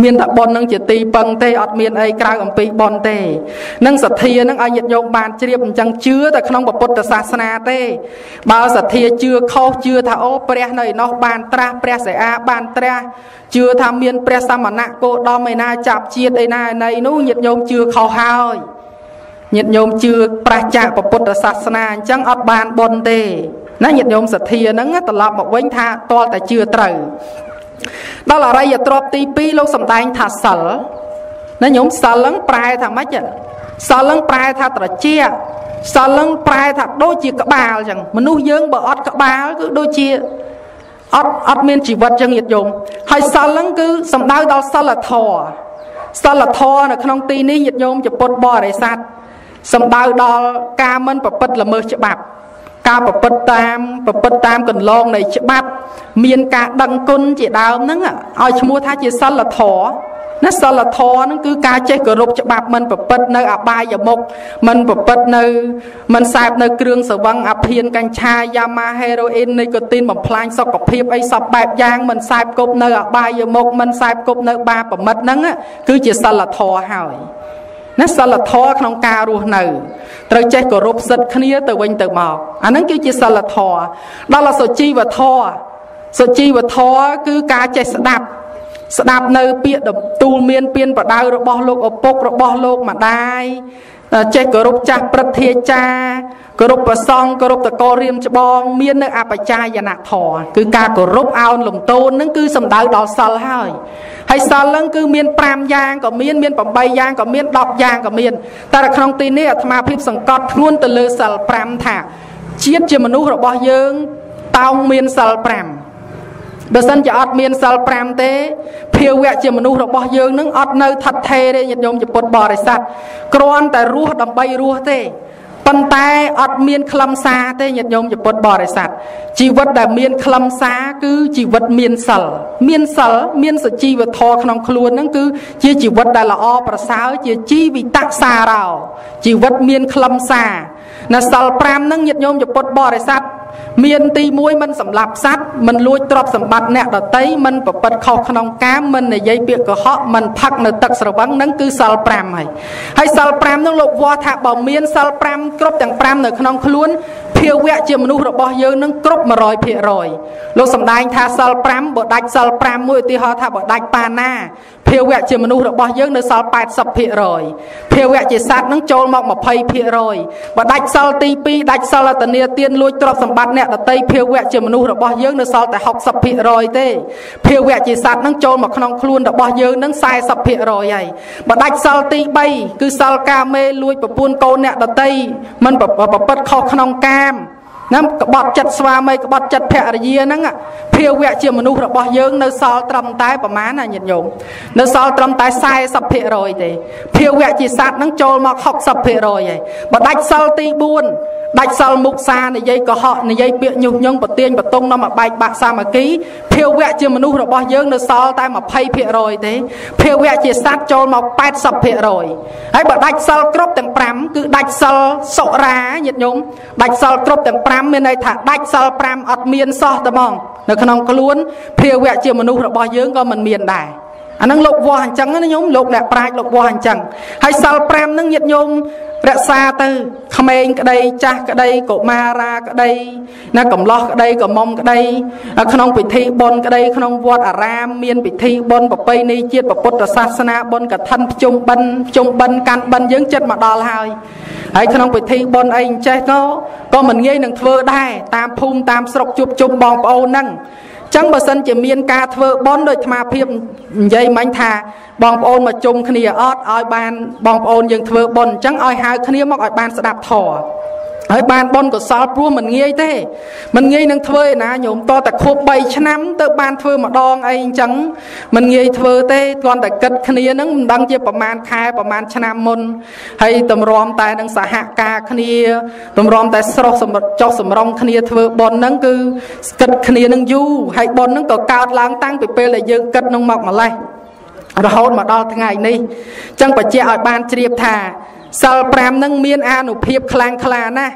เมียนตะบนนั่งจีตีปังเตอัดเมียนไอกลางอัมพีบนเตนั่งสัตย์นั่งอายินยมบานเจียบจังเชื่อแต่ขนมประปตศาสนาเตบ่าวสัตย์เชื่อเข้าเชื่อถ้าโอเปรียหน่อยนอกบานตราเปรียใส่อาบานตราเชื่อทำเมียนเปรสมณะโกดอมไม่น่าจับเชียดไอ้นายในนู้หยิบโยมเชื่อเขาหายหยิบโยมเชื่อประจักษ์ประพุทธศาสนาจังอับบานบนเตนั่นหยิบโยมสัตย์นั่งตลอดบอกเว้นท่าตอนแต่เชื่อเต๋อดอลอะไรอย่าตรอบตีปีโลกสำได้ถาสัลนั่นโยมสัลลังปลายถามัจจสัลลังปลายถาตระเจียสัลลังปลายถาโดจิกบาลจังมนุษย์เยื้องบ่ออัดกบาลก็โดจิอัดอัดเมียนจีวัดจังหยิบโยมให้สัลลังคือสำได้ดอสัลละทอสัลละทอเนี่ยขนมตีนี้หยิบโยมจะปดบ่อไรสัตว์สำได้ดอกามันประปิดละเมอฉบับกาประปิดตามประปิดตามกันลองในฉบับเมียนกาดังกุนจีดาวนั่งอ่ะเอาชมูท่าจีสัลละทอนั่นสัลละทอนั่นคือกาเจกรบฉบับมันประปิดในอบายอย่ามกมันประปิดในมันแสบในเครื่องสว่างอภิญกัญชายามาเฮโรอีนในกตินแบบพลายสกปรกไอสับแบบยางมันแสบกบในอบายอย่ามกมันแสบกบในบาประมัดนั่งอ่ะคือจีสัลละทอหายนั่นสัลละทอขนมการูหนึ่งเราเจกรบสัตว์ขณีตัวเองตัวหมอกอันนั้นคือจีสัลละทอดาราสจีวะทอสจีวะทอคือการใจสดับสดับในเปียดตูเมียนเปียนประดาวระบอโลกอปกระบอโลกมาได้ใจกรบจากประเทศจากรบประซองกรบตะกอเรียมจะบองเมียนในอาปจายนาทอคือการกรบเอาหลงโตนนั่นคือสำดาวดอสัลให้ให้สัลนั่นคือเมียนปรามยางกับเมียนเมียนปัมใบยางกับเมียนดอกยางกับเมียนแต่ขนมตีนี่ธรรมาภิสังกัดทวนตะเลสัลปรามถาเชียดเจมนุระบอเยิงตองเมียนสัลปรามเดซันจะอัดเมียนสัลแปรมเต้เพี วแวะเจมนุษย์เราบ่เยอะนึงอัดในทัดเทได้ยันยมจะปดบ่อได้สักกรอนแต่รู้ดับใบรู้เต้ปันไตอัดเมียนคลำซาเต้ยันยมจะปดบ่อได้สักชีวิตแต่เมียนคลำซาคือชีวิตเมียนสั่งเมียนสั่งเมียนสจีวิตทอขนมครัวนั่นคือชีวิตแต่ละอ้อประสาวชีวิตตักซาเราชีวิตเมียนคลำซาน่ะสั่งแปรมนั่งยันยมจะปดบ่อได้สักเมียนตีมวยมันสำหรับซัดมันลุยตรอบสมบัติเนี่ยแต่ไตมันปะปนเข้าขนมแก้มมันในใยเปียกกระหอบมันพักในตักสระบังนั่นคือสารแปรมให้ให้สารแปรมต้องหลบวอแทบบ่เมียนสารแปรมกรบอย่างแปรมในขนมขลุ่นเพียวแวะเจียมนุษย์เราบ่เยอะนั่งกรบมารอยเพียรอยโลกสำได้ท่าสารแปรมบ่ได้สารแปรมมวยตีหอท่าบ่ได้ปานาเพียวแวะเจียมนุษย์เราบ่เยอะในสารแปดสับเพียรอยเพียวแวะเจียซัดนั่งโจมมองมาเพยเพียรอยบ่ได้สารตีปีได้สารตะเนียเตียนลุยตรอบสมบัติเนี่ยแต่ไตเพียวแวะเจมนุษย์เราบ่เยอะนั่งซอแต่หกสับเพียรอยเต้เพียวแวะจีสัตว์นั่งโจมหมอกขนมครูนเราบ่เยอะนั่งทรายสับเพียรอยใหญ่บัดดักซาตีใบคือซาลกาเมลุยปะปูนโกนเนี่ยแต่ไตมันปะปะปัดคอขนมแก้มน้ำกระบอกจัดสวามัยกระบอกจัดแผ่ระเยียนั่งอ่ะเพียวแวะเจมนุษย์เราบ่เยอะนั่งซอตรำตายประมาณน่ะหยิบโยมนั่งซอตรำตายทรายสับเพียรอยเต้เพียวแวะจีสัตว์นั่งโจมหมอกหกสับเพียรอยใหญ่บัดดักซาตีบุญดักซาลมุกซาในยัยก็เหาะในยัยเปียกยุ่งยงปะเตียนปะตงน้ำมาใบบะซามากี้เพียวแวะเจมนุษย์เราบ่เยอะในซอตายมาเพยเพียรอยเต้เพียวแวะจีสัตว์โจมหมอกแปดสับเพียรอยไอ้บัดดักซาลกรบแต่งแปรมคือดักซาลโสราหยิบโยมดักซาลกรบแต่งแปรมในถัดดักซาลแปรมอัดเมียนซอตะมองในขนมกล้วนเพียวแวะเจมนุษย์เราบ่เยอะก็มันเมียนได้อันนั้นหลบวอหันจังนั่นโยมหลบแหลกปลายหลบวอหันจังให้ซาลแปรมนั่งหยิบโยมเรียกซาตือขมงกระไดจ้ากระไดกบมารากระไดนักกำล้อกระไดกบมอมกระไดขนมปิธีบนกระไดขนมวัดอารามเมียนปิธีบนปะไปในเจียดปะปดศาสนาบนกระทันจมบันจมบันการบันเยื้องจัดมาดอลหายไอ้ขนมปิธีบนไอ้เจ้าโน่ก็เหมือนเงี้ยหนังเฟือได้ตามภูมิตามสกจุบจุบบองเอานั่งจังบะสันจะเมียนกาเทอบอนโดยธรรมเพียบยัยมันทาบองโอนมาจมขณีออดอ้อยบานบองโอนยังเทอบอนจังอ้อยหายขณีมอกอ้อยบานสดับถอไอ้บานบอนก็ซาปรัวมันเงี้ยเต้มันเงี้ยนังเทอนะโยมต่อแต่คบใบชะน้ำเตอบานเทอมาดองไอ้จังมันเงี้ยเทอเต้ก่อนแต่กัดขณีนั่งดังเจียประมาณคายประมาณชะน้ำมนให้ตำรอมแต่ดังสหกาขณีตำรอมแต่สรอกสมจอกสมรองขณีเทอบอนนั่งคือกัดขณีนั่งยู่ให้บอนนั่งก็กาดล้างตั้งไปเปเลยเยอะกัดน้องหมอกมาไล่เราโหดมาดองทั้งไงนี่จังปัจเจียไอ้บานเจียบทาสารแปรมนั่งเมียนอาหนุเพียบคลางคลานะ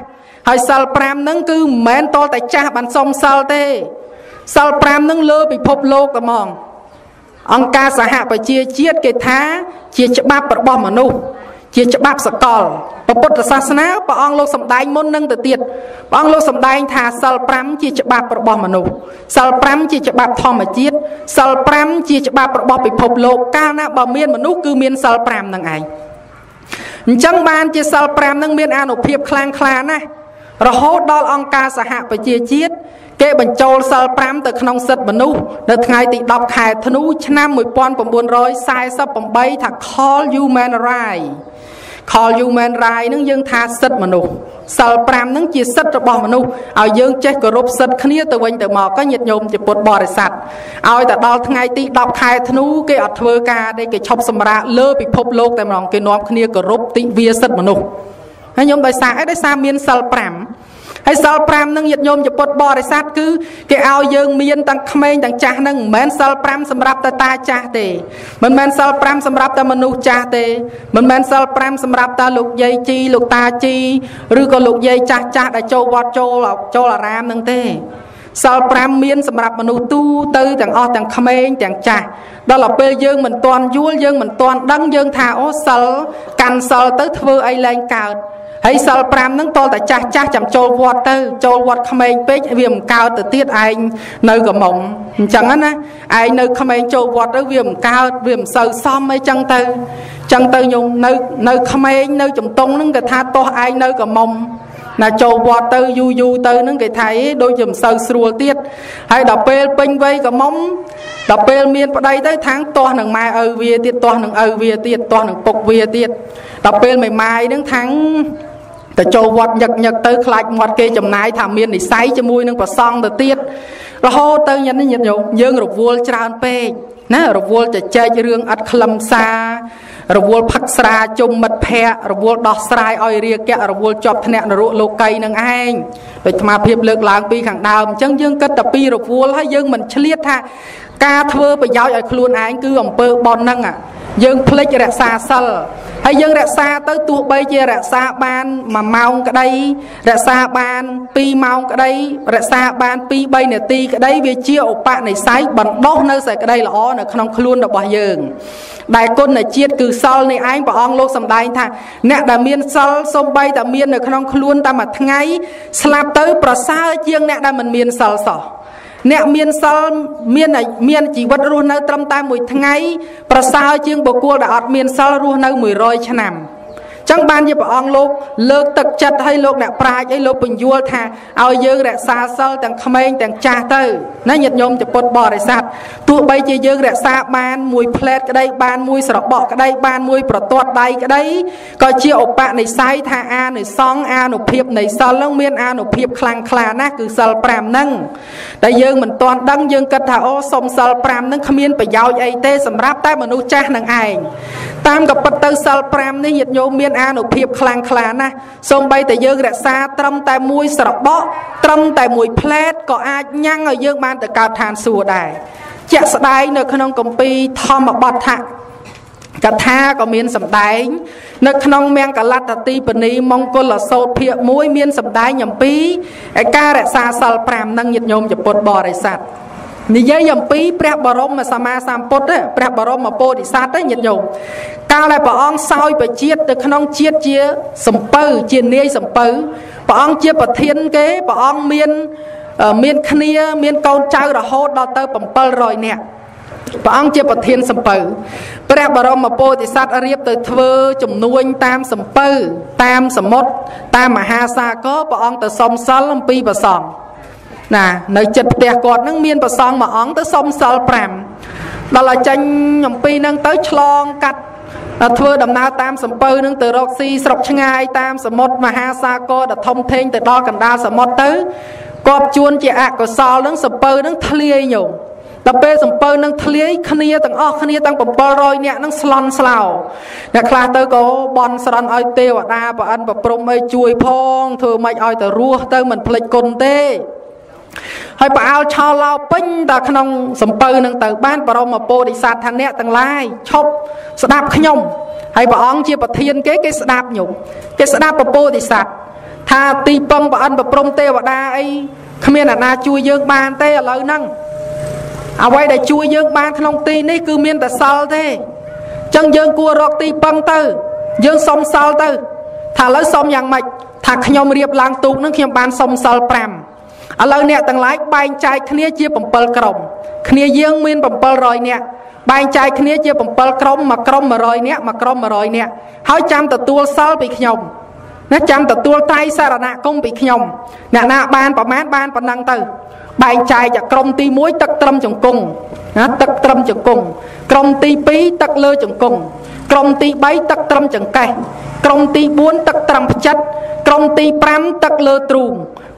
ให้สารแปรมนั่งคือเหม็นโตแต่จ้าบันซอมสารเต้สารแปรมนั่งเลือไปพบโลกกระมององค์การสหประเจียเจียดเกท้าเจียจะบ้าประบอมมนุษย์เจียจะบ้าสกอลประปศาสนาประองโลกสมได้มนนั่งแต่เตียดประองโลกสมได้ทาสารแปรมเจียจะบ้าประบอมมนุษย์สารแปรมเจียจะบ้าทอมเจียดสารแปรมเจียจะบ้าประบอมไปพบโลกก้าวหน้าบ่เมียนมนุษย์คือเมียนสารแปรมนั่งไงจังบานจีสารแปรมนั่งเมียนอาหนุเพียบคลางคลานะเราโหดดอลองการสหประเจียจีดเก็บบรรโจลสารแปรมแต่ขนมสัตว์มนุษย์เดินไงติดดอกไข่ธนูชนะมวยปอนปมบนร้อยทรายซับปมใบถัก call you man right call you man right นั่งยืนทาสัตว์มนุษย์สารแปรมนั่งจีสัตว์ระบอบมนุษย์เอายืนเจ๊กรบสัตว์ขณีตะวันตะหมอกก็หยิบโยมจะปวดบริสัตว์เอาแต่ดอกไงติดดอกไข่ธนูเกอเทวกาได้เกชอบสมระเลิกไปพบโลกแต่มองเกน้อมขณีกรบติเวียสัตว์มนุษย์ให้โยมได้สาได้สาเมียนสารแปรมให้สารแปรมนั่งหยิบโยมจะปวดบริสัตว์คือเกเอายืนเมียนตั้งเขมงตั้งจ่านั่งเหมือนสารแปรมสำหรับตาตาจ่าเตมันเหมือนสารแปรมสำหรับตามนุษย์จ่าเตมันเหมือนสารแปรมสำหรับตาลูกใยจีลูกตาจีหรือก็ลูกใยจ่าจ่าได้โจวอดโจหลอกโจละรามนั่งเตสารแปรมเมียนสำหรับมนุษย์ตู้เตยตั้งอ้อตั้งเขมงตั้งจ่าđó là bây giờ mình toàn vui giờ mình toàn đắng giờ thà ó sờ càn sờ tới thưa ai lên cào hay sờ pram nắng to tại cha cha chậm trôi water trôi water không ai biết viêm cao từ tiết ai nơi gầm mộng chẳng anh á ai nơi không ai trôi water viêm cao viêm sờ xom mấy chân tư chân tư dùng nơi nơi không ai nơi chậm tung nắng cái thà to ai nơi gầm mộng là trôi water du du tư nắng cái thấy đôi chậm sờ sùa tiết hay đập pel ping vây gầm mộngดับเบิลเมียนประเดี๋ยวได้ทั้งตัวหนึ่งไม้เอวีติดตัวหนึ่งเอวีติดตัวหนึ่งปกวีติดดับเบิลไม่ไม้นั่งทั้งแต่โจวัดหยักหยักเตยคลายหมดเกยจำนายทำเมียนในไซจมูกนั่งประซองแต่ติดแล้วโหเตยยันนี่ยันอยู่เยื่อหลบวัวจานเป้ นะระวอลจะใจเรื่องอัดคลำซาระวอลพักสาจมมัดแพรระวอลดอกสายออยเรียแกระวอลจอบแทนนรกโลไกนังไอไปทำมาเพียบเลิกล้างปีขังดาวจังยังกัดตะปีระวอลให้ยังมันเฉลี่ยท่ากาเธอไปย้ายไอ้ครูนไอ้คืออมเปอร์บอลนั่งอ่ะยังเพลจระซาซาให้ยังระซาเต้าตัวใบเจระซาบานมาเมากระไดระซาบานปีเมากระไดระซาบานปีใบเนี่ยตีกระไดเวเชียวปะในไซส์บันดอกเนื้อใส่กระไดละอ้อเนี่ยขนมครูนดอกบ่อยังได้ก้นเนี่ยเจี๊ยดคือซอลในไอ้ปะอองโลกสำได้ท่าเนี่ยแต่เมียนซอลสมใบแต่เมียนเนี่ยขนมครูนตามมาทั้งไงสลับเต้าประซาเจียงเนี่ยได้มันเมียนซอลสอเนี่ยเมียนซอลเมียนอะเมียนจีวัดรูนเอาตำตามมวยทั้งไงประสาจึงบกัวดาอดเมียนซอลรูนเอามวยรอยฉนำจังบานจะปะองโลกเลิกตักจัดให้โลกเนี่ยปลายให้โลกเป็นยัวแทนเอาเยอะแหละซาซอลแต่งขมงแต่งจ่าเตอร์นั่นหยดยมจะปลดบ่อได้สัตว์ตัวใบจะเยอะแหละซาบานมวยเพลทก็ได้บานมวยสระเบาะก็ได้บานมวยประตอดใดก็ได้ก็เชี่ยวปะในไซท่าอาหนุ่ยซองอาหนุ่ยเพียบในซอลแล้วเมียนอาหนุ่ยเพียบคลางคลานะคือซอลแปรมนั่งแต่ยังเหมือนตอนดังยังกระถาอสมซาลปรามนั้นขมิ้นไปยาวไอเต้สำรับแต่มนุษย์แจ้งนางไอตามกับปัตเตอร์ซาลปรามนี่หยดโยมเมียนอาหนุเพียบคลางคลานะสมใบแต่ยังแหละซาตรำแต่มวยสระเบาะตรำแต่มวยเพลทก็อายั่งเอายังมันแต่กาวทานสัวได้เจ้าสไตน์เนอขนมกัมปีทอมบอทะกระทาก็เมียนสำได้นกน้องแมงกะลัตตีปนีมองกลโซเพียมวยเมียนสำได้ยำปีไอ้การะซาซาลแปรมนั่งหยิบโยมจะปลดบ่อไรสัตว์นี่เยยำปีแปรบรมมาสมาสามปดเนแปรบรมมาโปดิสัตว์ได้หยิบโยมกาไรปะอองซอยไปเจี๊ยดแต่ขนมเจี๊ยดเจี๊ยสมเปอร์เจี๊ยเนยสมเปอร์ปะอองเจี๊ยปะเทียนเก๋ปะอองเมียนเมียนคเนียเมียนเกาเจ้าระโหดดอเตอร์ปมเปอร์รอยเนี่ยพระองค์เจ้าประเทศสัมปร์พระบรมโพธิสัตว์เรียบเตยเทวจมนวลตามสัมปร์ตามสมมติตามมหาสาก็พระองค์เตยสมสารลำปีประสองน่ะในจัดเตะกอดนั่งเมียนประสองพระองค์เตยสมสารแปมตลอดจันยมปีนั่งเตยฉลองกัดเทวดำนาตามสัมปร์นั่งเตยรกซีสรบชงายตามสมมติมหาสาก็เตยทมเทงเตยดอกันดาสมมติเตยกอบจวนเจ้าก็สารนั่งสัมปร์นั่งทะเลอยู่ตะเป้สมเปิลนั่งทะเลคเนียตั้งอ้อคเนียตั้งปมปลอยเนี่ยนั่งสลอนสลาวเนี่ยคลาเตอร์ก็บอลสลอนไอเตวดาปะอันปะปรมไอจุยพองเธอไม่ไอแต่รัวเตอร์เหมือนพลิกกลเตให้ปะเอาชาวเราปิ้งตาขนมสมเปิลนั่งเตอบ้านปะเรามาโปดิสัตทันเนี่ยตั้งไล่ชอบสดาบขยมให้ปะอ้องเจียปะเทียนเก๊กสดาบหยุกเก๊สดาบปะโปดิสัตทาตีปมปะอันปะปรมเตวดาไอคเนียนาจุยเยอะบานเตอเลยนั่งเอาไว้ได้ช่วยเยอะบางขนมตีนี่คือเมียนแต่ซอลเท่จังเยิงกลัวรอกตีปังเตอร์เยิงสมซอลเตอร์ถ้าแล้วสมอย่างใหม่ถ้าขยมเรียบลางตุกนั่งขยมบานสมซอลแปมเอาเลยเนี่ยต่างหลายใบใจคเนียเจี๊ยบผมเปิลกลมคเนียเยิงเมียนผมเปิลรอยเนี่ยใบใจคเนียเจี๊ยบผมเปิลกลมมากลมมารอยเนี่ยมากลมมารอยเนี่ยเขาจำแต่ตัวซอลไปขยมนะจำแต่ตัวไตสารณะกงไปขยมเนี่ยหน้าบานประมาณบานปนังเตอร์ใบใจจากกรมตีมุ้ยตักตรมจงกงนะตักตรมจงกงกรมตีปีตักเลอจงกงกรมตีใบตักตรมจงไก่กรมตีบุญตักตรมพจัดกรมตีแปมตักเลอตรู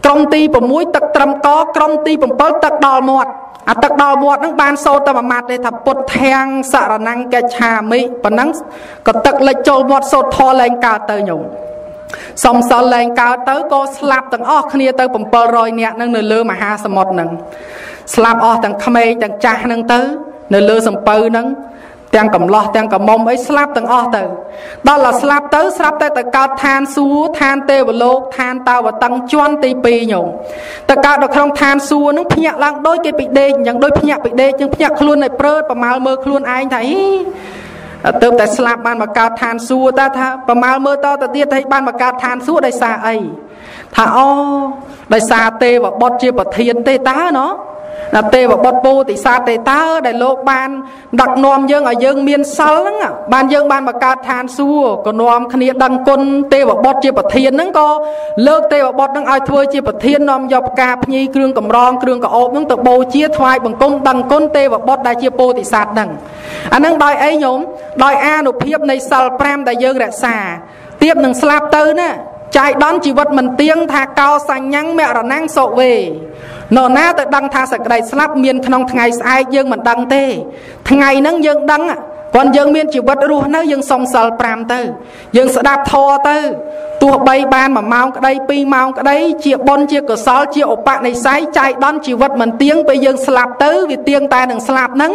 กรมตีปมุ้ยตักตรมก็กรมตีปมเปิลตักดอลหมดอ่ะตักดอลหมดนั่งบานโซตมาหมัดเลยถ้าปดแทงสารนังแกชามิปนังก็ตักเลยโจหมดโซทอแรงกาเตยหนุ่มสมสารแรงกาวเต้าก็สลับตั้งอ้อคเนียเต้าผมเปิลรอยเนี่ยนั่งเนื้อเลือมหาสมดนั่งสลับอ้อตั้งขมายตั้งจ่านั่งเต้าเนื้อเลือสมเปิลนั่งตั้งกำล้อตั้งกำมอมไอ้สลับตั้งอ้อเต้าตอนเราสลับเต้าสลับเต้าแต่กาวทานซูทานเตวโลกทานเต้าว่าตั้งจวนตีปีหนุ่มแต่กาวดอกทองทานซูนั่งพยักหลังโดยเกปิเดย์อย่างโดยพยักปิเดย์ยังพยักคลุนในเปิดประมาณเมื่อคลุนไอ้ไทยเติมแต่สลับบ้านมากาทานสู้ตาท่าประมาณเมื่อต่อตะเตี้ยไทยบ้านมากาทานสู้ได้ซาไอท่าอ๋อได้ซาเตว่าบอดเจียบเทียนเตต้าเนาะนะเตว่าบอดปูติซาเตต้าได้โลกบ้านดักนอมเยิงอ่ะเยิงเมียนซัลนั่งอ่ะบ้านเยิงบ้านมากาทานสู้ก็นอมคณีดังกลเตว่าบอดเจียบเทียนนั่งก็เลิกเตว่าบอดนั่งเอาถ้วยเจียบเทียนนอมหยอบกาพญีเครื่องกำรองเครื่องกระโอบนั่งตะโบเจียทวายบังกลมดังกลเตว่าบอดได้เจียปูติซาดังอันนั้นดอยไอ้โยมดอยอาหนุเพียบในซาลแปรมแต่เยอะแหละซาเทียบหนึ่งสลับเตอร์น่ะ ใจดอนชีวิตมันเตียงทาเกาสังยังแม่ระนั่งโศกเวนอน้าแต่ดังทาสกระไดสลับเมียนขนมไงไอเยื่อเหมือนดังเต้ไงนั่งเยื่อดังก่อนเยื่อเมียนชีวิตรู้นั่งเยื่อส่งสารปรามเต้เยื่อสะดับทอเต้ตัวใบบานมาเมากระไดปีเมากระไดเจียบบนเจียกระซอเจียอบปะในสายใจดอนชีวิตมันเตียงไปเยื่อสลับเต้วิเตียงตาหนึ่งสลับนั่ง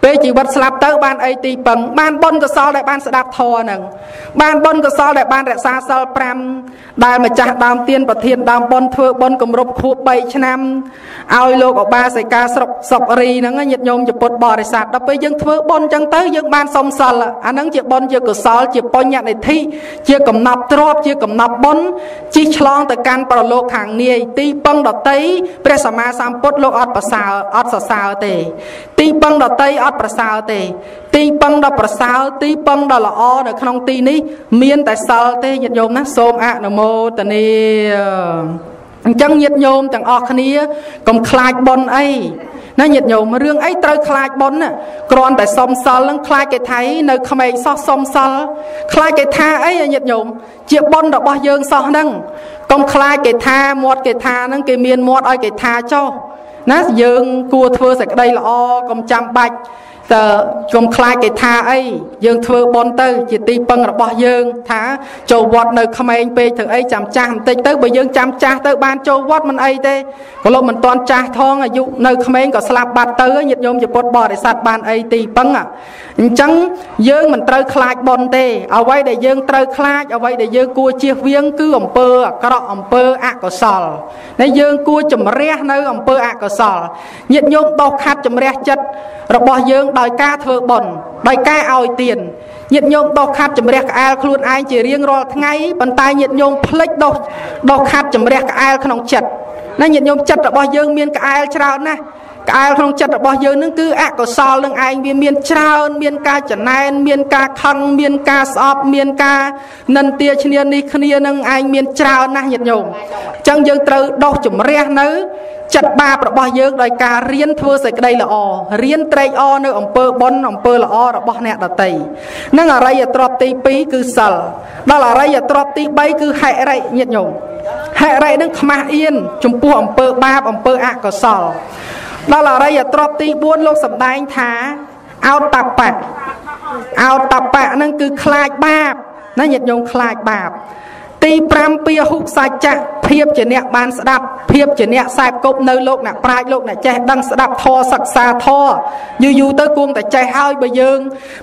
ไปชีวิตสลับเต้บานไอตีปังบานบนกระซอได้บานสะดับทอหนึ่งบานบนกระซอได้บานแต่ซาสารปรามได้มาจากดามเตียนประเทียนดามบนเถื่อบนกำรบคูใบชนะเอาโลกออกมาใส่กาสบสบรีนั่งเงียบโยมจะปลดบ่อในศาสตร์เราไปยังเถื่อบนจังเต้ยังบานสมสารอันนั้นเจียบบนเจียกระซอเจียบปนยันในที่เจียกำนับตรอบเจียกับนับบนจีฉลองแต่การประโลกห่างเนี่ยตีปังดอตเตยเปรสมาสามปดโลกอดประสาวอดสสาวเตตีปังดอตเตยอดประสาวเตตีปังดอประสาวตีปังดอละอเนขนมตีนี้เมียนแต่สาวเตยโยมนะโสมอะนโมตเนจังยิดโยมจังออกคณีกำคลายบนไอนั่นหยิบโยมเรื่องไอ้เตยคลายบนน่ะกรอนแต่ซอมซอลแล้วคลายแกไทยในขมายซอซอมซอลคลายแกท่าไอ้หยิบโยมเจียบบนดอกบอยเยิงซอนั่งกำคลายแกท่าหมดแกท่านั่งแกเมียนหมดไอ้แกท่าเจ้านะเยิงกลัวเธอใส่ได้ละอกำจำบัดแต่กำคลายแกท่าไอ้เยิงเธอบนเตยจิตตีปังดอกบอยเยิงท่าโจวัดในขมายไปถึงไอ้จำจ่าเตยเตยบอยเยิงจำจ่าเตยบานโจวัดมันไอ้เตยก็ลงมันตอนจ่าท้องอายุในขมายก็สลับบาดเตยหยิบโยมจะปลดบ่อได้สัตว์บานไอตีปังอ่ะจังเยื่อมันเตยคลายบอลเตะเอาไว้ได้เยื่อเตยคลายเอาไว้ได้เยื่อกัวเจี๊ยบเวียงกู้อมเปอร์กระอมเปอร์อะก็สอลในเยื่อกัวจมเรียในอมเปอร์อะก็สอลหยิบโยมตอกขัดจมเรียจัดระบอเยื่อได้กล้าเถื่อบอลได้กล้าเอาเตียนหยิบโยมตอกขัดจมเรียกแอลครูนไอเจี๊ยเรียงรอทั้งไงปันตายหยิบโยมพลิกตอกตอกขัดจมเรียกแอลขนมจัดในหยิบโยมจัดระบอเยื่อเมียนกับแอลชรานะไอ้ขนมจัดบ่เยอะนั่นคือแอก็ซอลนั่งไอ้เมียนเมียนเช้าเมียนกาจันนายเมียนกาคังเมียนกาสอบเมียนกานันเตียชเนียนิคเนียนั่งไอ้เมียนเช้านะหยาดโยมจังยังเตอดอกจุ่มเรียนื้อจัดบาประบ่เยอะโดยการเรียนเพื่อใส่กระไดละอเรียนไตรอเนื้ออมเปอร์บนอมเปอร์ละอระบ่เนี่ยตัดตีนั่งอะไรอย่าตรอบตีปีคือสลนั่งอะไรอย่าตรอบตีใบคือไห่อะไรหยาดโยมไห่อะไรนั่งขมาอินจุ่มปูอมเปอร์บาอมเปอร์แอก็ซอลเราเราได้อย่าตรอบตีบ้วนโลกสัมได้ท้าเอาตับแปะเอาตับแปะนั่นคือคลายบาปนั่นหยาดโยมคลายบาปตีปรามเปียหุกสายจะเพียบเจเนะบานสดับเพียบเจเนะสายกบในโลกน่ะปลายโลกน่ะแจดังสดับทอศักษาทออยู่อยู่เตอร์กวงแต่ใจหายไปเยิง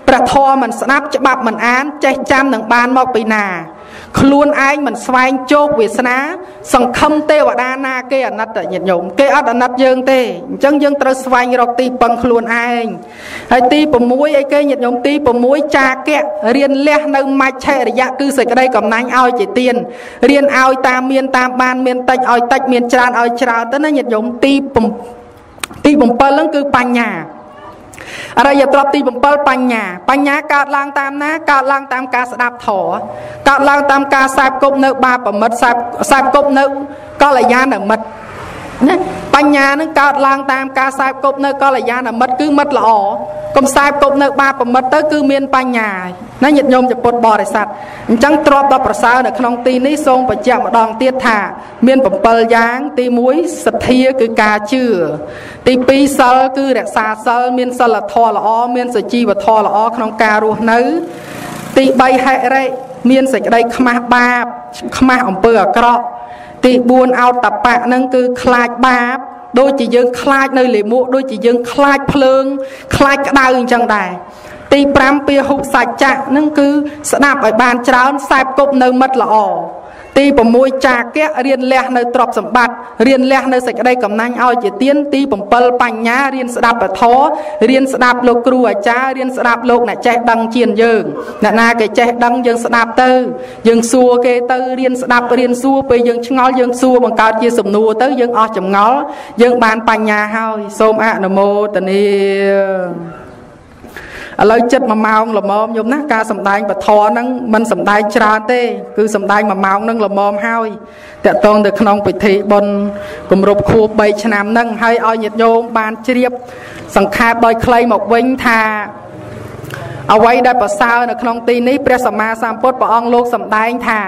ประทอมันสดับจะบับมันอ่านใจจำหนังบานมอกปีนาคลวนไอ้มันสวายโจกเวสนาสังคมเตวดานาเกอนัตหยาดโยมเกอนัตเยิงเตจังยังตรสวายเราตีปังคลวนไอ้ไอ้ตีปมวยไอ้เกยหยาดโยมตีปมวยจ่าแกเรียนเลี้ยในมาเชระยะคือใส่กระไดกับนายเอาจิตเตียนเรียนเอาตามเมียนตามบานเมียนตัดเอาตัดเมียนจานเอาจานแต่นั่นหยาดโยมตีปมตีปมเปลังคือปัญญาอะไรอย่าตรอบตีผมเปิดปัญญาปัญญาการล้างตามนะการล้างตามการสดับถอการล้างตามการสาบกบเนื้อบาปมัดสาบสาบกบเนื้อก็ระยะหนึ่งมัดนะปัญญานั้นการล้างตามการสาบกบเนื้อก็ระยะหนึ่งมัดคือมัดละอ๋อกบสาบกบเนื้อบาปมัดเตอคือเมียนปัญญานั่นหยิบโยมจะปลดบริษัทจังตรอบต่อประสาเนื้อขนมตีนี้ทรงประเจียมดองเตี้ยถาเมียนผมเปิดยางตีมุ้ยสเทียคือการเชื่อตีปีเซลคือเด็กสาเซลเมียนสลัดทอละอเมียนสจีวัดทอละอขนมการูนื้อตีใบให้ไรเมียนใส่ใดขมาบาบขมาอมเปลือกเราะตีบุญเอาตับปะนั่นคือคลายบาบโดยจีเยิงคลายในเหลี่ยมโดยจีเยิงคลายเพลิงคลายกระดาษจังใดตีปรามเปียหุบสัจจะนั่นคือสนับไอบานเจ้าสายกบเนื้อมัดละอตีผมมวยจากแกเรียนเลี้ยในตรอบสมบัติเรียนเลี้ยในใส่กระไดกับนางเอาเจตีนตีผมเปิลปัญญาเรียนสดับปะท้อเรียนสดับโลกรัวจ้าเรียนสดับโลกน่ะแจดังเจียนเยิงน่ะนาแกแจดังเยิงสดับเตอร์เยิงซัวแกเตอร์เรียนสดับเรียนซัวไปเยิงชงอเยิงซัวบังการเจียสมนัวเตอร์เยิงอจมงอเยิงบานปัญญาเฮาโสมอะนโมตเนอะไรจัดมาเมาหล่อมอมยมนะการสัมได้ปะทอนั่งมันสัมได้ชราเต้คือสัมได้มาเมานั่งหล่อมอมห้อยแต่ตอนเด็กขนมไปเทบนกลุ่มรบคูใบชนะนั่งให้ออยหยดโยมบานเชียบสังขารบอยใครหมกเว้นทา เอาไว้ได้ประสาวในคลองตีนี้พระสัมมาสัมพุทธประองโลกสัมได้เองท่า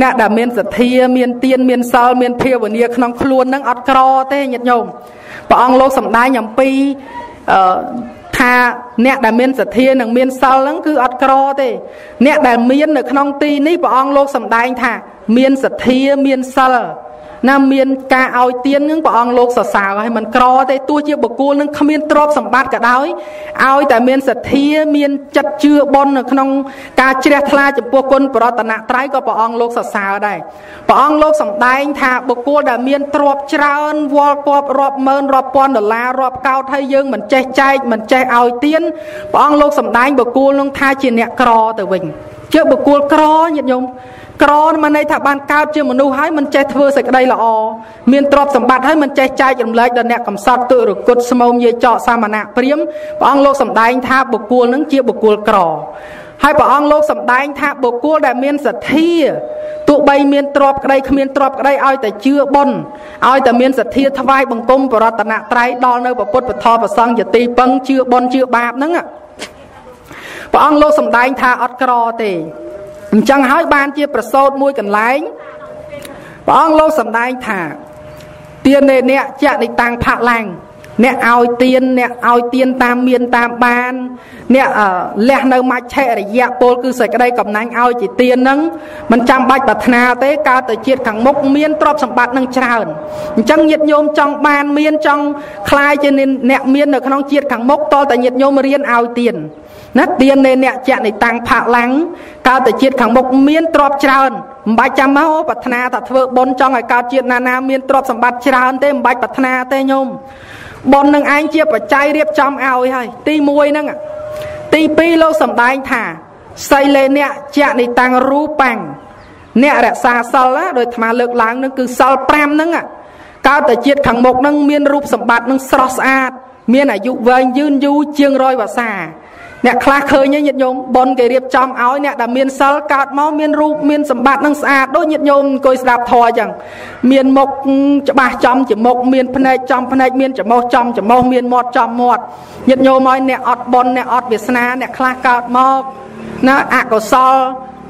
น่าด่าเมียนสัตเทียเมียนเตียนเมียนซอลเมียนเทียวเนี่ยคลองคล้วนนั่งอัดกรอเต้ยัดยงประองโลกสัมได้อย่างปีท่าเนี่ยด่าเมียนสัตเทียนั่งเมียนซอลนั่งคืออัดกรอเต้เนี่ยด่าเมียนในคลองตีนี้ประองโลกสัมได้เองท่าเมียนสัตเทียเมียนซอลน่าเมียนกาเอาเตียนนึงประองโลกสาวให้มันกรอเต้ตัวเจียบกูนึงขมิ้นตรอบสัมบัติกระดอยเอาแต่เมียนสัตเทียเมียนจัดเจือบนขนมกาเจริญทลายจับพวกคนปรตนาไตรก็ประองโลกสาวได้ประองโลกสัมได้ทาบกูแต่เมียนตรอบเจริญวอลปอบรอบเมินรอบปอนดลารอบเกาไทยเยิงเหมือนใจใจเหมือนใจเอาเตียนประองโลกสัมได้บกูลงทาจีเนี่ยกรอแต่วิ่งเจือบกูกรอหยิบยงกรอนมาในถ้าบ้านเก่าเจอมนุษย์ให้มันใจเธอใส่กระไดละอเมียนตรอบสมบัติให้มันใจใจจำเลยเดินแนวกำซัดตัวหรือกดสมองเยเจาะสามนาเปรี้ยมปองโลกสมได้ท่าบกัวนั่งเจียบกัวกรอให้ปองโลกสมได้ท่าบกัวแต่เมียนสัตทีตัวใบเมียนตรอบกระไดเมียนตรอบกระไดเอาแต่เจือบนเอาแต่เมียนสัตทีทวายบังต้มปรตนาไตรดอนเนื้อปะปดปะทอปะซังอย่าตีปังเจือบนเจือบาปนั่งอ่ะปองโลกสมได้ท่าอัดกรอเตจังหายบานเจียประโซดมวยกันไล่ปองโลกสำได้ถ่าเตียนเนี่ยเนี่ยจะในต่างพระแรงเนี่ยเอาเตียนเนี่ยเอาเตียนตามเมียนตามบานเนี่ยเอ่อแหลกเนื้อมาแช่ระยะโปลคือใส่กระไดกับนางเอาจีเตียนนั้นมันจำใบปัตนาเตะกาแต่เจียขังมกเมียนตรอบสมบัตินั่งเชิญจังหยิบโยมจังบานเมียนจังคลายจะเนี่ยเมียนเนื้อขนมเจียขังมกโตแต่หยิบโยมเรียนเอาเตียนนัดเตียนเนี่ยเจาะในต่างผาหลังกาวแต่เจียดขังบกเมียนตรอบเจริญใบจำเมาปัตนาตัดเถอะบนจองไอ้กาวเจียดนานาเมียนตรอบสมบัติเจริญเต็มใบปัตนาเตยยมบนนึงไอ้เจียบปัจจัยเรียบจำเอาไอ้ให้ตีมวยนั่งตีปีโลสมได้ถ่าใส่เลยเนี่ยเจาะในต่างรูปังเนี่ยแหละซาซาละโดยธรรมเลิกล้างนั่นคือซาลแปรมนั่งอ่ะกาวแต่เจียดขังบกนั่งเมียนรูปสมบัตินั่งสระสะอาดเมียนอายุเวรยืนยูเจียงรอยว่าซาเนี่ยคลาเคยเนี่ยหยิบโยมบนเกลียบจอมเอาเนี่ยแต่เมียนเซลกาดมอเมียนรูปเมียนสมบัตินั่งสะอาดด้วยหยิบโยมโกยสลับทออย่างเมียนหมกจะบาจอมจะหมกเมียนพนัยจอมพนัยเมียนจะหมกจอมจะหมกเมียนหมดจอมหมดหยิบโยมเนี่ยอดบนเนี่ยอดเวสนาเนี่ยคลากาดมอนะอักษร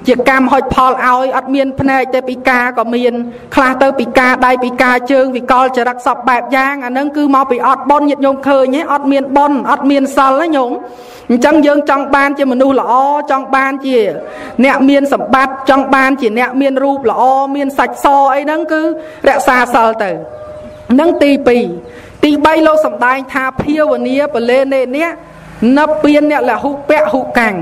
เจียกามหอยพอลเอาอดเมียนพนัยเตปิกาก็เมียนคลาเตปิกาได้ปิกาเจิงวิกอลจะรักษาแบบย่างอันนั้นคือมอไปอดบนหยิบโยมเคยเนี่ยอดเมียนบนอดเมียนเซลแล้วโยมจังยังจังบานเจมนูหล่อจังบานเจเนี่ยเมียนสมบัติจังบานเจเนี่ยเมียนรูปหล่อเมียนสัจซอไอ้นั่นคือเรศาสลเตอร์นั่นตีปีตีใบโลสมได้ทาเพียววันนี้ปเลเนเนี่ยนับเปียนเนี่ยแหละหุบแปะหุบกัง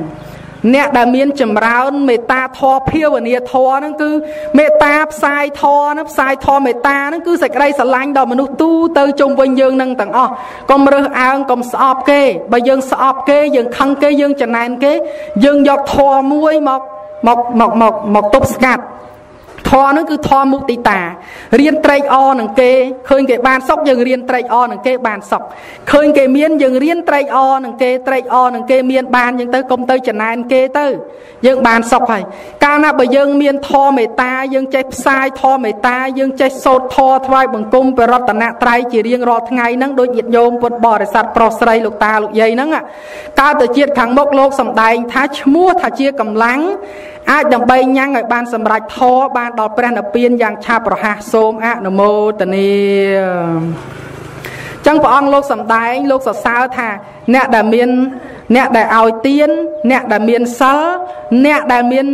เนี่ยแต่เมียนจำร้าวเมตตาทอเพียววันนี้ทอนั่นคือเมตตาสายทอนับสายทอเมตตานั่นคือใส่กระไรสลายดอกมนุษย์ตู้เตยจงวิญญาณนั่งต่างอ๋อกรมเรืออ่างกรมสอบเกยบะยังสอบเกยยังคังเกยยังจะนานเกยยังหยอกทอมวยหมอกหมอกหมอกหมอกหมอกตบสกัดทอนั่นคือทอมุติตาเรียนไตรอหนังเกยเคยเกยบานซอกยังเรียนไตรอหนังเกยบานซอกเคยเกยเมียนยังเรียนไตรอหนังเกยไตรอหนังเกยเมียนบานยังเตยกลมเตยจะนานเกยเตยยังบานซอกไปการนับไปยังเมียนทอเมตายังใจทรายทอเมตายังใจโสดทอทวายบังกลมไปรัตนะไตรจีเรียงรอทั้งไงนั่งโดยหยิบโยมปนบ่อริสัตปลอดใสลูกตาลูกใหญ่นั่งอ่ะการแต่เจียดขังบกโลกสมได้ท้าชั่วท้าเจียกำลังอาจจะใบยังไงบานสำรัดทอบานดอกแปรนเปียนอย่างชาประหะโสมอะนโมตเนจังปองโลกสำได้โลกสดสาวท่าเนี่ยแต่เมียนเนี่ยแต่เอาเตียนเนี่ยแต่เมียนเซอเนี่ยแต่เมียน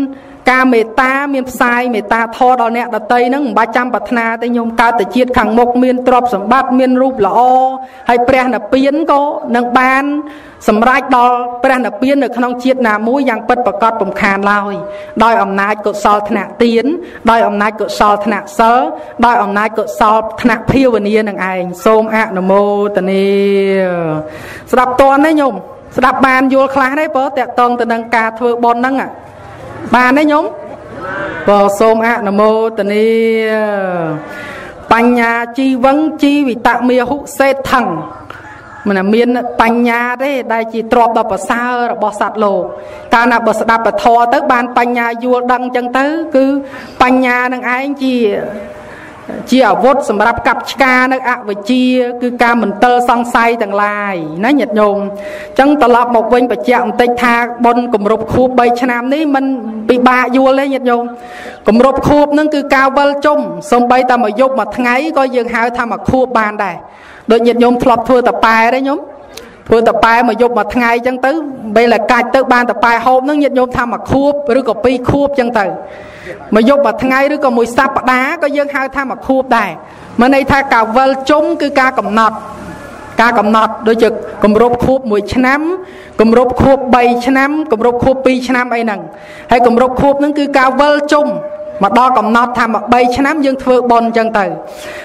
กาเมตาเมียนทรายเมตาทอดอกเนี่ยแต่เตยนั่งบาจำปัฒนาแต่ยมกาแต่เจียดขังมกเมียนตรอบสมบัติเมียนรูปหล่อให้แปรนเปียนก็นั่งบานสำไรดอลแปรนเปียนในขนมเชียดนามุยยังเปิดประกอบปมคานลอยดอยอำนาจกดซอลธนาเตียนดอยอำนาจกดซอลธนาเซอดอยอำนาจกดซอลธนาเพียววันนี้นั่งไอ้โสมอะนโมตเนสลับตอนได้ยมสลับบานโยลคลาได้เปิดแต่ตอนแต่ดังกาเธอบอลนั่งอ่ะบานได้ยมเปิดโสมอะนโมตเนปัญญาจีวังจีวิตะเมียหุเซทังมันเมียนปัญญาได้ได้จีตรอบดอกประสาทบอสัตโลกการนับประสาทประทอเติบานปัญญาโยดังจังเติคือปัญญาดังไอ้จี เจียววดสำหรับกับชกาเนื้ออะไว้เจียคือการเหมือนเตอร์ซองไซต่างลายนั่นหยัดยงจังตลอดหมกเวงไปเจียวติดทางบนกลุ่มรบคูบใบชนามนี้มันปีบาอยู่เลยหยัดยงกลุ่มรบคูบนั่นคือการเบลจุ่มสมใบตามอายุมาทั้งไงก็ยังหาทำมาคูบบานได้โดยหยัดยงทลบทัวต่อไปได้ยงทัวต่อไปมายุบมาทั้งไงจังตื้อใบละกายตื้อบานต่อไปหอบนั่นหยัดยงทำมาคูบหรือกับปีคูบจังตื้อมายกมาทั้งไงหรือก็มวยซับดาก็ยังหาทำมาคูบได้มาในทางการเวลจุ่มคือการกำหนดการกำหนดโดยจะกำรบคูบมวยชนะกำรบคูบใบชนะกำรบคูบปีชนะไอ้หนังให้กำรบคูบนั่นคือการเวลจุ่มมาดอกกำหนดทำใบชนะยังเทอบอลจังตือ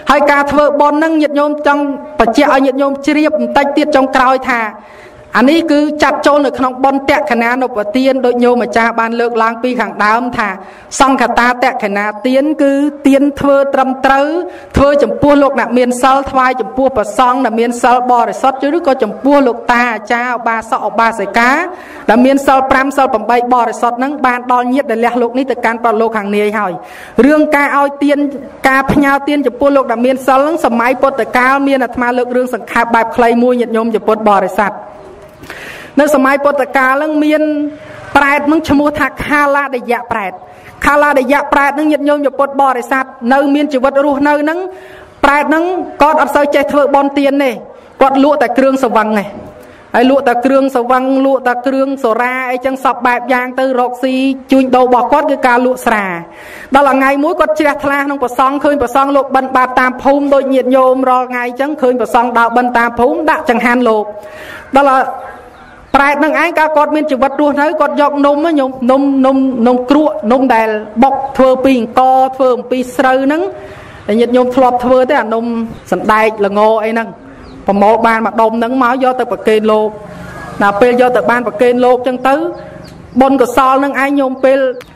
ให้การเทอบอลนั่งหยิบโยมจังปัจเจกหยิบโยมเชียบตัดเตี้ยจังกลอยทาอันนี้คือจับโจรหรือขนมบอลแตะขนาดนกเตียนโดยโยมอาจารย์บานเลิกล้างปีขังดาวถ่าซองขัดตาแตะขนาดเตียนคือเตียนเธอตรำเตอเธอจมพัวโลกหนักเมียนเซลทวายจมพัวปะซองหนักเมียนเซลบอหรือซอสจุดก็จมพัวโลกตาเจ้าบาสอบบาใส่ก้าหนักเมียนเซลปรามเซลปมใบบอหรือซอสนั่งบานตอนเย็ดแต่เลี้ยงโลกนี้แต่การปลดโลกขังเหนื่อยหอยเรื่องการเอาเตียนการพยาวเตียนจมพัวโลกหนักเมียนเซลลังสมัยปลดแต่ก้าวเมียนอัตมาเลิกเรื่องสังขารแบบใครมวยหยิบโยมจะปลดบอหรือซอสในสมัยปตกาลังเมียนแปดมึงชมูทักคาลาได้ยะแปดคาลาได้ยะแปดนั่งยันยมอย่าปดบ่อได้สับเนื้อเมียนจิวัดรูเนื้อนั่งแปดนั่งกอดอับเซจเธอบอลเตียนเนี่ยกอดลู่แต่เครื่องสว่างไงไอ้ลู่แต่เครื่องสว่างลู่แต่เครื่องโซราไอ้จังสับแบบยางตือรกซีจุนโดบอกกอดคือการลู่สระตลอดไงมุ้ยกอดเชียร์ทลายน้องปะซองเคยปะซองโลกบรรดาตามภูมิโดยยันยมรอไงจังเคยปะซองดาวบรรดาภูมิด่าจังฮันโลกตลอดแปลกนั่งไอ้กากรมีนจิวัดรู้นะกอดยอกนมนะยมนมนมนมกลัวนมแดดบกเทอปีงกอเทอปีเสือนั่งแต่ยันยมทลบเทอแต่นมสันได้ละงอไอ้นั่งพอหมอบานมาดมนั่งม้าย่อตะปะเกลโลน่ะเปลย่อตะบานปะเกลโลจังตื้อบนกับซอนั่งไอ้ยมเปล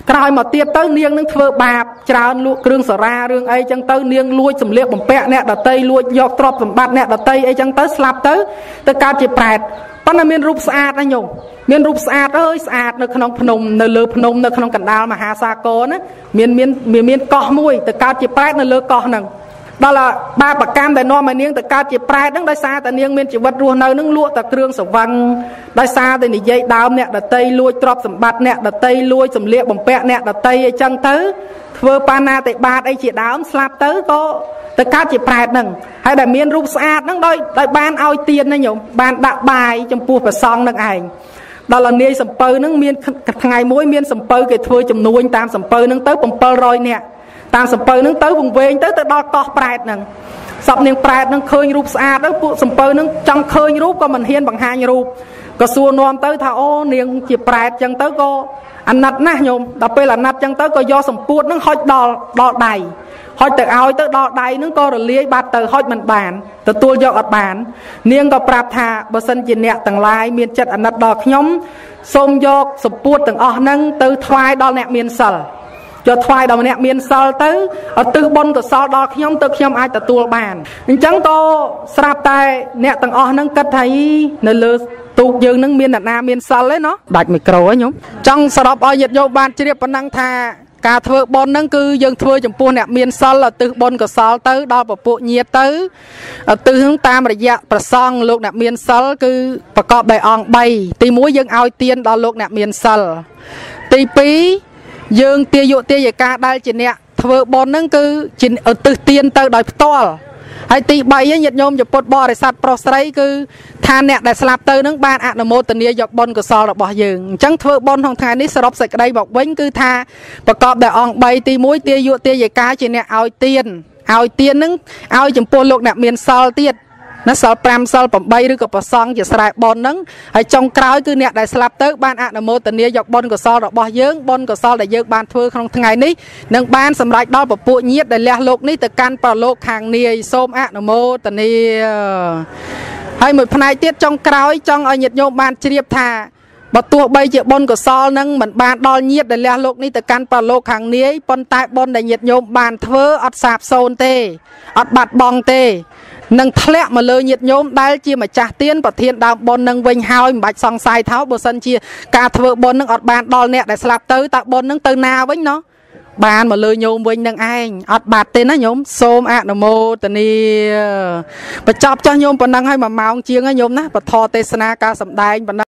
กลายมาเตี้ยตื้อเนียงนั่งเทอบาปจานลุเครื่องสาราเรื่องไอ้จังตื้อเนียงลุยสำเร็จผมแปะเนี่ยตะเตยลุยยอกทลบสมบัติเนี่ยตะเตยไอ้จังตื้อสลับตื้อตะการจีแปดตอนนั้นเมียนรูปสะอาดนะโยมเมียนรูปสะอาดเอ้ยสะอาดในขนมพนมในเลือพนมในขนมกันดาวมหาสากลนะเมียนเมียนเมียนเมียนเกาะมุ้ยแต่การจีแปดในเลือเกาะหนึ่งตลอดบาปกรรมแต่นอมาเนียงแต่การจีแปดนั่งได้ซาแต่เนียงเมียนจีวัดรัวในนั่งลวดแต่เครื่องสว่างได้ซาแต่หนีใยดาวเนี่ยแต่เตยลวยตรอบสมบัติเนี่ยแต่เตยลวยสมเลียบ่มแปะเนี่ยแต่เตยจังเต๋อเวอร์ปานาแต่บาดไอจีดาวสลับเต๋อก็แต่การจีแปดหนึ่งให้แต่เมียนรูปสะอาดนั่งได้ได้บานเอาเตียนนะโยมบานดักบายจมพูประซองนั่งไอ้ตอนนี้สัมเปอร์นั่งเมียนไงมวยเมียนสัมเปอร์เกิดเทวจมนวนตามสัมเปอร์นั่งเต๋อผมเปอร์รอยเนี่ยตามสัมเปอร์นั่งเต๋อวงเวงเต๋อแต่ดอกต่อแปดหนึ่งสับเนียงแปดนั่งเคยรูปสะอาดแล้วผู้สัมเปอร์นั่งจังเคยรูปก็มันเฮียนบางหางรูปก็ส่วนนวมเต๋อท่าโอเนียงจีแปดจังเต๋อก็อันนัดนะโยมแต่ไปหลังนัดจังเต๋อก็ย่อสัมปูดนั่งคอยดอกดอกใดคอยเต๋อเอาเต๋อดอกใดนั่งก็เลี้ยบาดเต๋อคอยมันบานแต่ตัวยอดบานเนียงก็ปราบท่าบสันจีเนี่ยต่างลายเมียนจัดอันนัดดอกย้อมส้มยอสัมปูดต่างอ่อนั่งเต๋อทวายดอกเนี่ยเมียนสั่งจะทวายดอกเนี่ยเมียนสั่งเต๋อเอาเต๋อบนก็สั่งดอกย้อมเต๋อย้อมไอแต่ตัวบานจังโตสลับแต่เนี่ยต่างอ่อนั่งกัดไทยนั่นเลยตูกยืนนั่งเมียนนาเมียนซันเลยเนาะดัดมิโครไอ้หนุ่มจังสลับเอาหยิบโยบานจีเรียบปนังทาการเทอบอลนั่งคือยืนเทอจมพูเนี่ยเมียนซันเราตือบอลกับซันเตอร์ดาวปะปุเนียเตอร์ตือทั้งตามระยะประซองลูกเนี่ยเมียนซันคือประกอบใบอ่องใบตีมุ้ยยืนเอาเตียนดาวลูกเนี่ยเมียนซันตีปียืนเตียโยเตียใหญ่กาได้จีเนี่ยเทอบอลนั่งคือจีตือเตียนเตอร์ดาวตัวไอตีใบยังหยิบโยมหยิบปดบอไอสัตว์ปลอดไส้คือทานเนี่ยแต่สลับเตอร์นั่งบ้านอันโมตันเนียหยบบอลกับซอลบอยืนจังเทอบอลของไทยนี่สลบใส่กระไดบอกเว้นคือทาประกอบแต่อ่องใบตีมุ้ยเตียยุเตียใหญ่กาจีเนี่ยเอาเตียนเอาเตียนนั่งเอาจมปูโลกเนี่ยเมียนซอลเตียนนั่นซอลแปมซอลผมใบหรือกับปลอดซองจะสลายบอลนั่งไอจงกราวคือเนี่ยแต่สลับเตอร์บ้านอันโมตันเนียหยบบอลกับซอลบอยืนบอลกับซอลแต่ยืนบ้านเทอของไทยนี่นั่งบ้านสำหรับดาวปะปุเนียแต่เลี้ยโลกนี่แต่การปลอดโลกทางเนียส้มอันโมตันเนียให้หมดภายในเตี้ยจงกราวจงเอาหยิบโยบานเชียบท่าประตูใบเจียบบนกับซอลนั่งเหมือนบานดอลเนียแต่เลี้ยโลกนี่แต่การปลอดโลกทางเนียปนตายบนแต่หยิบโยบานเทออัดสาบโซนเตอัดบัดบองเตนั่งทะเลมาเลยหยิบโยมได้จีมาจ่าเตี้ยนประเทียนดาวบนนั่งเวงหายบัดซองสายเท้าบนสันจีการเทอบนนั่งอดบานดอลเนี่ยแต่สลับเตอร์ตะบนนั่งเตอร์นาไว้เนาะ บานมาเลยโยมวิ่งดังไอ้อดบาดเต้นนะโยมโซมอะนโมตนีประจอบจ้าโยมปนังให้มาเมาเชียงให้โยมนะปะทอเตสนากาสัมได้ปนัง